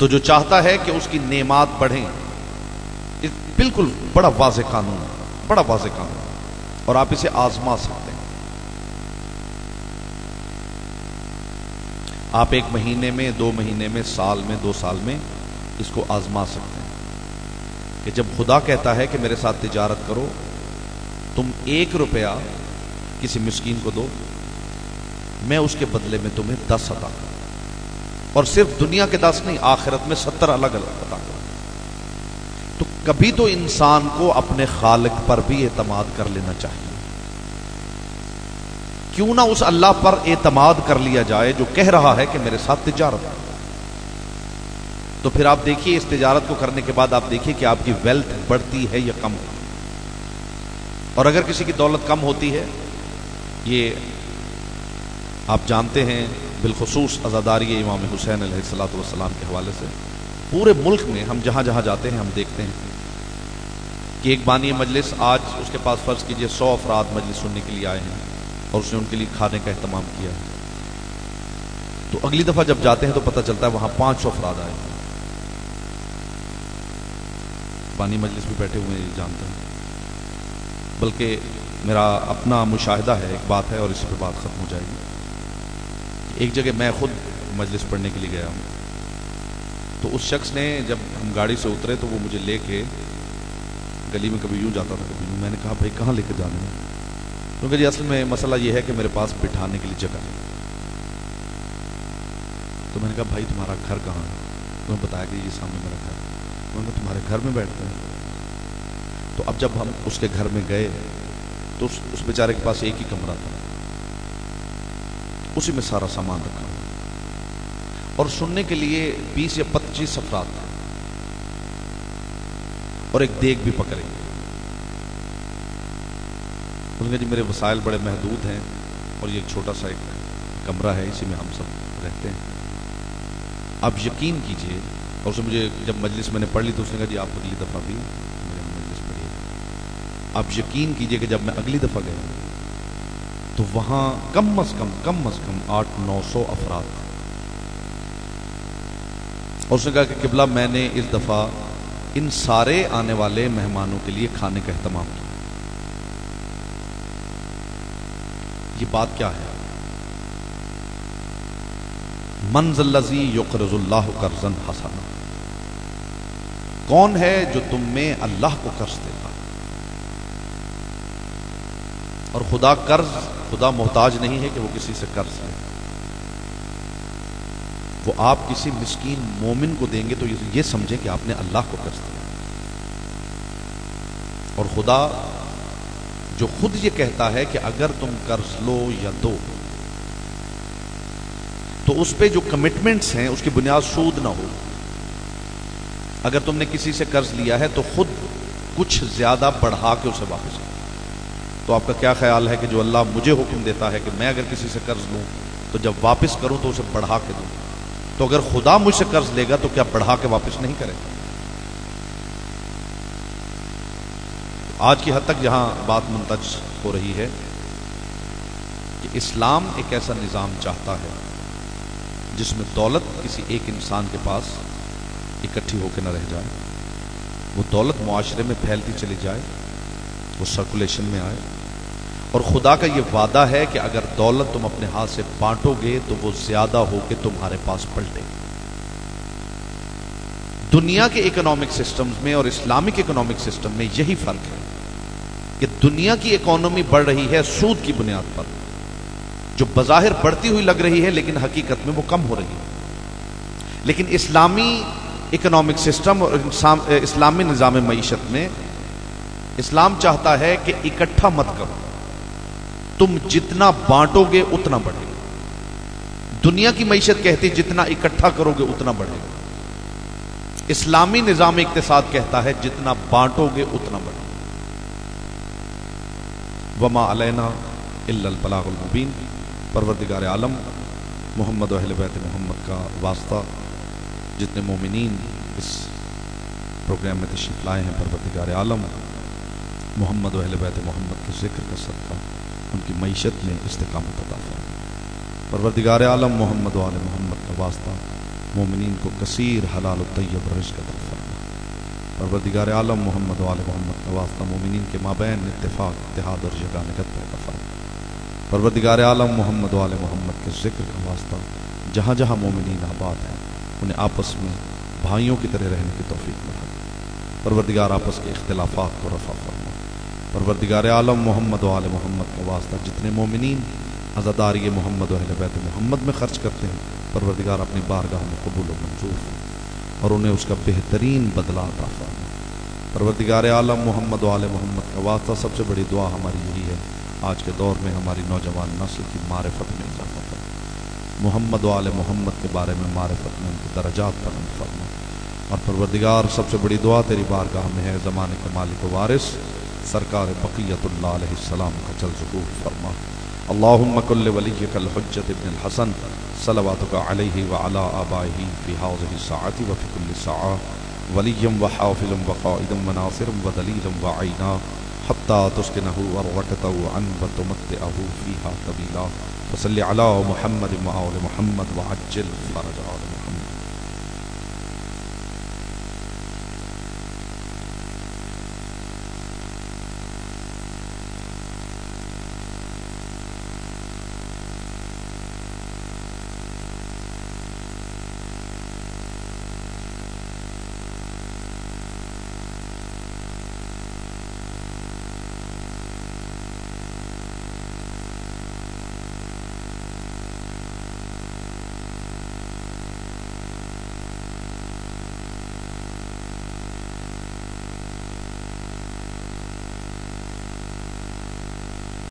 तो जो चाहता है कि उसकी नेमात बढ़े, बिल्कुल बड़ा वाज़े कानून है, बड़ा वाज़े कानून है, और आप इसे आजमा सकते हैं। आप एक महीने में, 2 महीने में, साल में, 2 साल में इसको आजमा सकते हैं कि जब खुदा कहता है कि मेरे साथ तिजारत करो, तुम 1 रुपया किसी मिस्कीन को दो, मैं उसके बदले में तुम्हें 10 अता करूं। और सिर्फ दुनिया के 10 नहीं, आखिरत में 70 अलग अलग अता करूं। तो कभी तो इंसान को अपने खालिक पर भी एतमाद कर लेना चाहिए। क्यों ना उस अल्लाह पर एतमाद कर लिया जाए जो कह रहा है कि मेरे साथ तिजारत करो। तो फिर आप देखिए, इस तिजारत को करने के बाद आप देखिए कि आपकी वेल्थ बढ़ती है या कम होती है। और अगर किसी की दौलत कम होती है, ये आप जानते हैं, बिलखसूस अज़ादारी इमाम हुसैन अलैहिस्सलातु वस्सलाम के हवाले से पूरे मुल्क में हम जहाँ जहाँ जाते हैं हम देखते हैं कि एक बानी मजलिस, आज उसके पास फ़र्ज़ कीजिए 100 अफराद मजलिस सुनने के लिए आए हैं और उसने उनके लिए खाने का अहतमाम किया है। तो अगली दफ़ा जब जाते हैं तो पता चलता है वहाँ 500 अफराद आए हैं। बानी मजलिस भी बैठे हुए जानते हैं, बल्कि मेरा अपना मुशाहिदा है, एक बात है और इस पर बात ख़त्म हो जाएगी। एक जगह मैं खुद मजलिस पढ़ने के लिए गया हूँ, तो उस शख्स ने, जब हम गाड़ी से उतरे तो वो मुझे लेके गली में कभी यूँ जाता था कभी यूँ। मैंने कहा, भाई कहाँ लेके जाने में? क्योंकि जी असल में मसला ये है कि मेरे पास बिठाने के लिए जगह नहीं। तो मैंने कहा, भाई तुम्हारा घर कहाँ है? उन्होंने बताया कि ये सामने मेरा घर। उन्होंने कहा, तुम्हारे घर में बैठते हैं। तो अब जब हम उसके घर में गए तो उस बेचारे के पास एक ही कमरा था, उसी में सारा सामान रखा और सुनने के लिए 20 या 25 अफराद थे और एक देख भी पकड़े। उन्होंने कहा, जी मेरे वसाइल बड़े महदूद हैं और ये एक छोटा सा एक कमरा है, इसी में हम सब रहते हैं। आप यकीन कीजिए, और उसने मुझे जब मजलिस मैंने पढ़ ली तो उसने कहा, जी आप अगली दफ़ा भी। आप यकीन कीजिए कि जब मैं अगली दफ़ा गया तो वहाँ कम अज़ कम 800-900 अफराद। और उसने कहा कि किबला, मैंने इस दफ़ा इन सारे आने वाले मेहमानों के लिए खाने का अहतमाम किया। ये बात क्या है? मंज़ल्लज़ी युक़रिज़ुल्लाहु कर्ज़न हसना। कौन है जो तुम में अल्लाह को कर्ज देगा? और खुदा मोहताज नहीं है कि वो किसी से कर्ज ले। वो आप किसी मिस्कीन मोमिन को देंगे तो ये समझे कि आपने अल्लाह को कर्ज दिया। और खुदा जो खुद ये कहता है कि अगर तुम कर्ज लो या दो तो उस पे जो कमिटमेंट्स हैं उसकी बुनियाद सूद ना हो। अगर तुमने किसी से कर्ज लिया है तो खुद कुछ ज्यादा बढ़ा के उसे वापस करो। तो आपका क्या ख्याल है कि जो अल्लाह मुझे हुक्म देता है कि मैं अगर किसी से कर्ज लूँ तो जब वापस करूँ तो उसे बढ़ा के दूँ, तो अगर खुदा मुझसे कर्ज लेगा तो क्या बढ़ा के वापस नहीं करेगा? तो आज की हद तक जहाँ बात मुंतज हो रही है कि इस्लाम एक ऐसा निज़ाम चाहता है जिसमें दौलत किसी एक इंसान के पास इकट्ठी होकर न रह जाए, वो दौलत मुआशरे में फैलती चली जाए, वो सर्कुलेशन में आए। और खुदा का ये वादा है कि अगर दौलत तुम अपने हाथ से बांटोगे तो वो ज्यादा होके तुम्हारे पास पलटेगी। दुनिया के इकोनॉमिक सिस्टम्स में और इस्लामिक इकोनॉमिक सिस्टम में यही फर्क है कि दुनिया की इकोनॉमी बढ़ रही है सूद की बुनियाद पर, जो बज़ाहिर बढ़ती हुई लग रही है लेकिन हकीकत में वो कम हो रही है। लेकिन इस्लामी इकोनॉमिक सिस्टम और इस्लामी निज़ाम मईशत में इस्लाम चाहता है कि इकट्ठा मत करो, तुम जितना बांटोगे उतना बढ़ेगा। दुनिया की मईशत कहती जितना इकट्ठा करोगे उतना बढ़ेगा, इस्लामी निज़ाम इक़्तिसाद कहता है जितना बांटोगे उतना बढ़ेगा। वमा अलैना इल्लल बलागुल मुबीन। परवरदिगार आलम मोहम्मद और अहले बैत मोहम्मद का वास्ता जितने मोमिनीन इस प्रोग्राम में तशरीफ लाए हैं, परवरदिगार आलम मोहम्मद और अहले बैत मोहम्मद के जिक्र का सदका उनकी मईशत में इस्तिकामत अता फरमाए। परवरदिगार आलम मोहम्मद और आले मोहम्मद का वास्ता मोमिनीन को कसीर हलाल और तय्यब रिज़्क़ अता फरमाए। परवरदिगार आलम मोहम्मद और आले मोहम्मद का वास्ता मोमिनीन के माबैन इत्तेफाक इत्तेहाद और यगानगत पैदा फरमाए। परवरदिगार आलम मोहम्मद और आले मोहम्मद के जिक्र का वास्ता जहाँ जहाँ मोमिनीन आबाद हैं उन्हें आपस में भाइयों की तरह रहने की तौफीक मिला। परवरदिगार आपस के इख्तिलाफात को रफ़ा फरमाए। परवरदिगार आलम मोहम्मद और आले मोहम्मद का वास्ता जितने मोमिनीन अज़ादारी मोहम्मद और अहले बैत मोहम्मद में खर्च करते हैं, परवरदिगार अपनी बारगाह में कबूल व मंजूर फरमाए और उन्हें उसका बेहतरीन बदला अता फरमाए। परवरदिगार आलम मोहम्मद व आले मोहम्मद का वास्ता सबसे बड़ी दुआ हमारी यही है, आज के दौर में हमारी नौजवान नस्ल की मारिफत में इजाफा फरमाए, मोहम्मद व आले मोहम्मद के बारे में मारिफत में उनके दर्जात बुलंद फरमाए। और परवरदिगार सबसे बड़ी दुआ तेरी बारगाह में है, ज़माने के मालिक वारिस सरकार बक़ियतुल्लाह अलैहिस्सलाम का जल ज़ुहूर फरमा। अल्लाहुम्मा कुल्ले वलिय्यिकल हुज्जत इब्नुल हसन सलवातुका अलैहि व अला आबाइहि फी हाज़िहि साअति व फी कुल्लि साअ वलिय्यम व हाफ़िज़म व क़ाइदम व नासिरम व दलीलम व आइना हत्ता तुस्किनहु अर्वतहु अन व तुमत्तिअहु फ़ीहा तवीला। फसल्लि अला मुहम्मद व आलि मुहम्मद व अज्जिल फ़रजहु।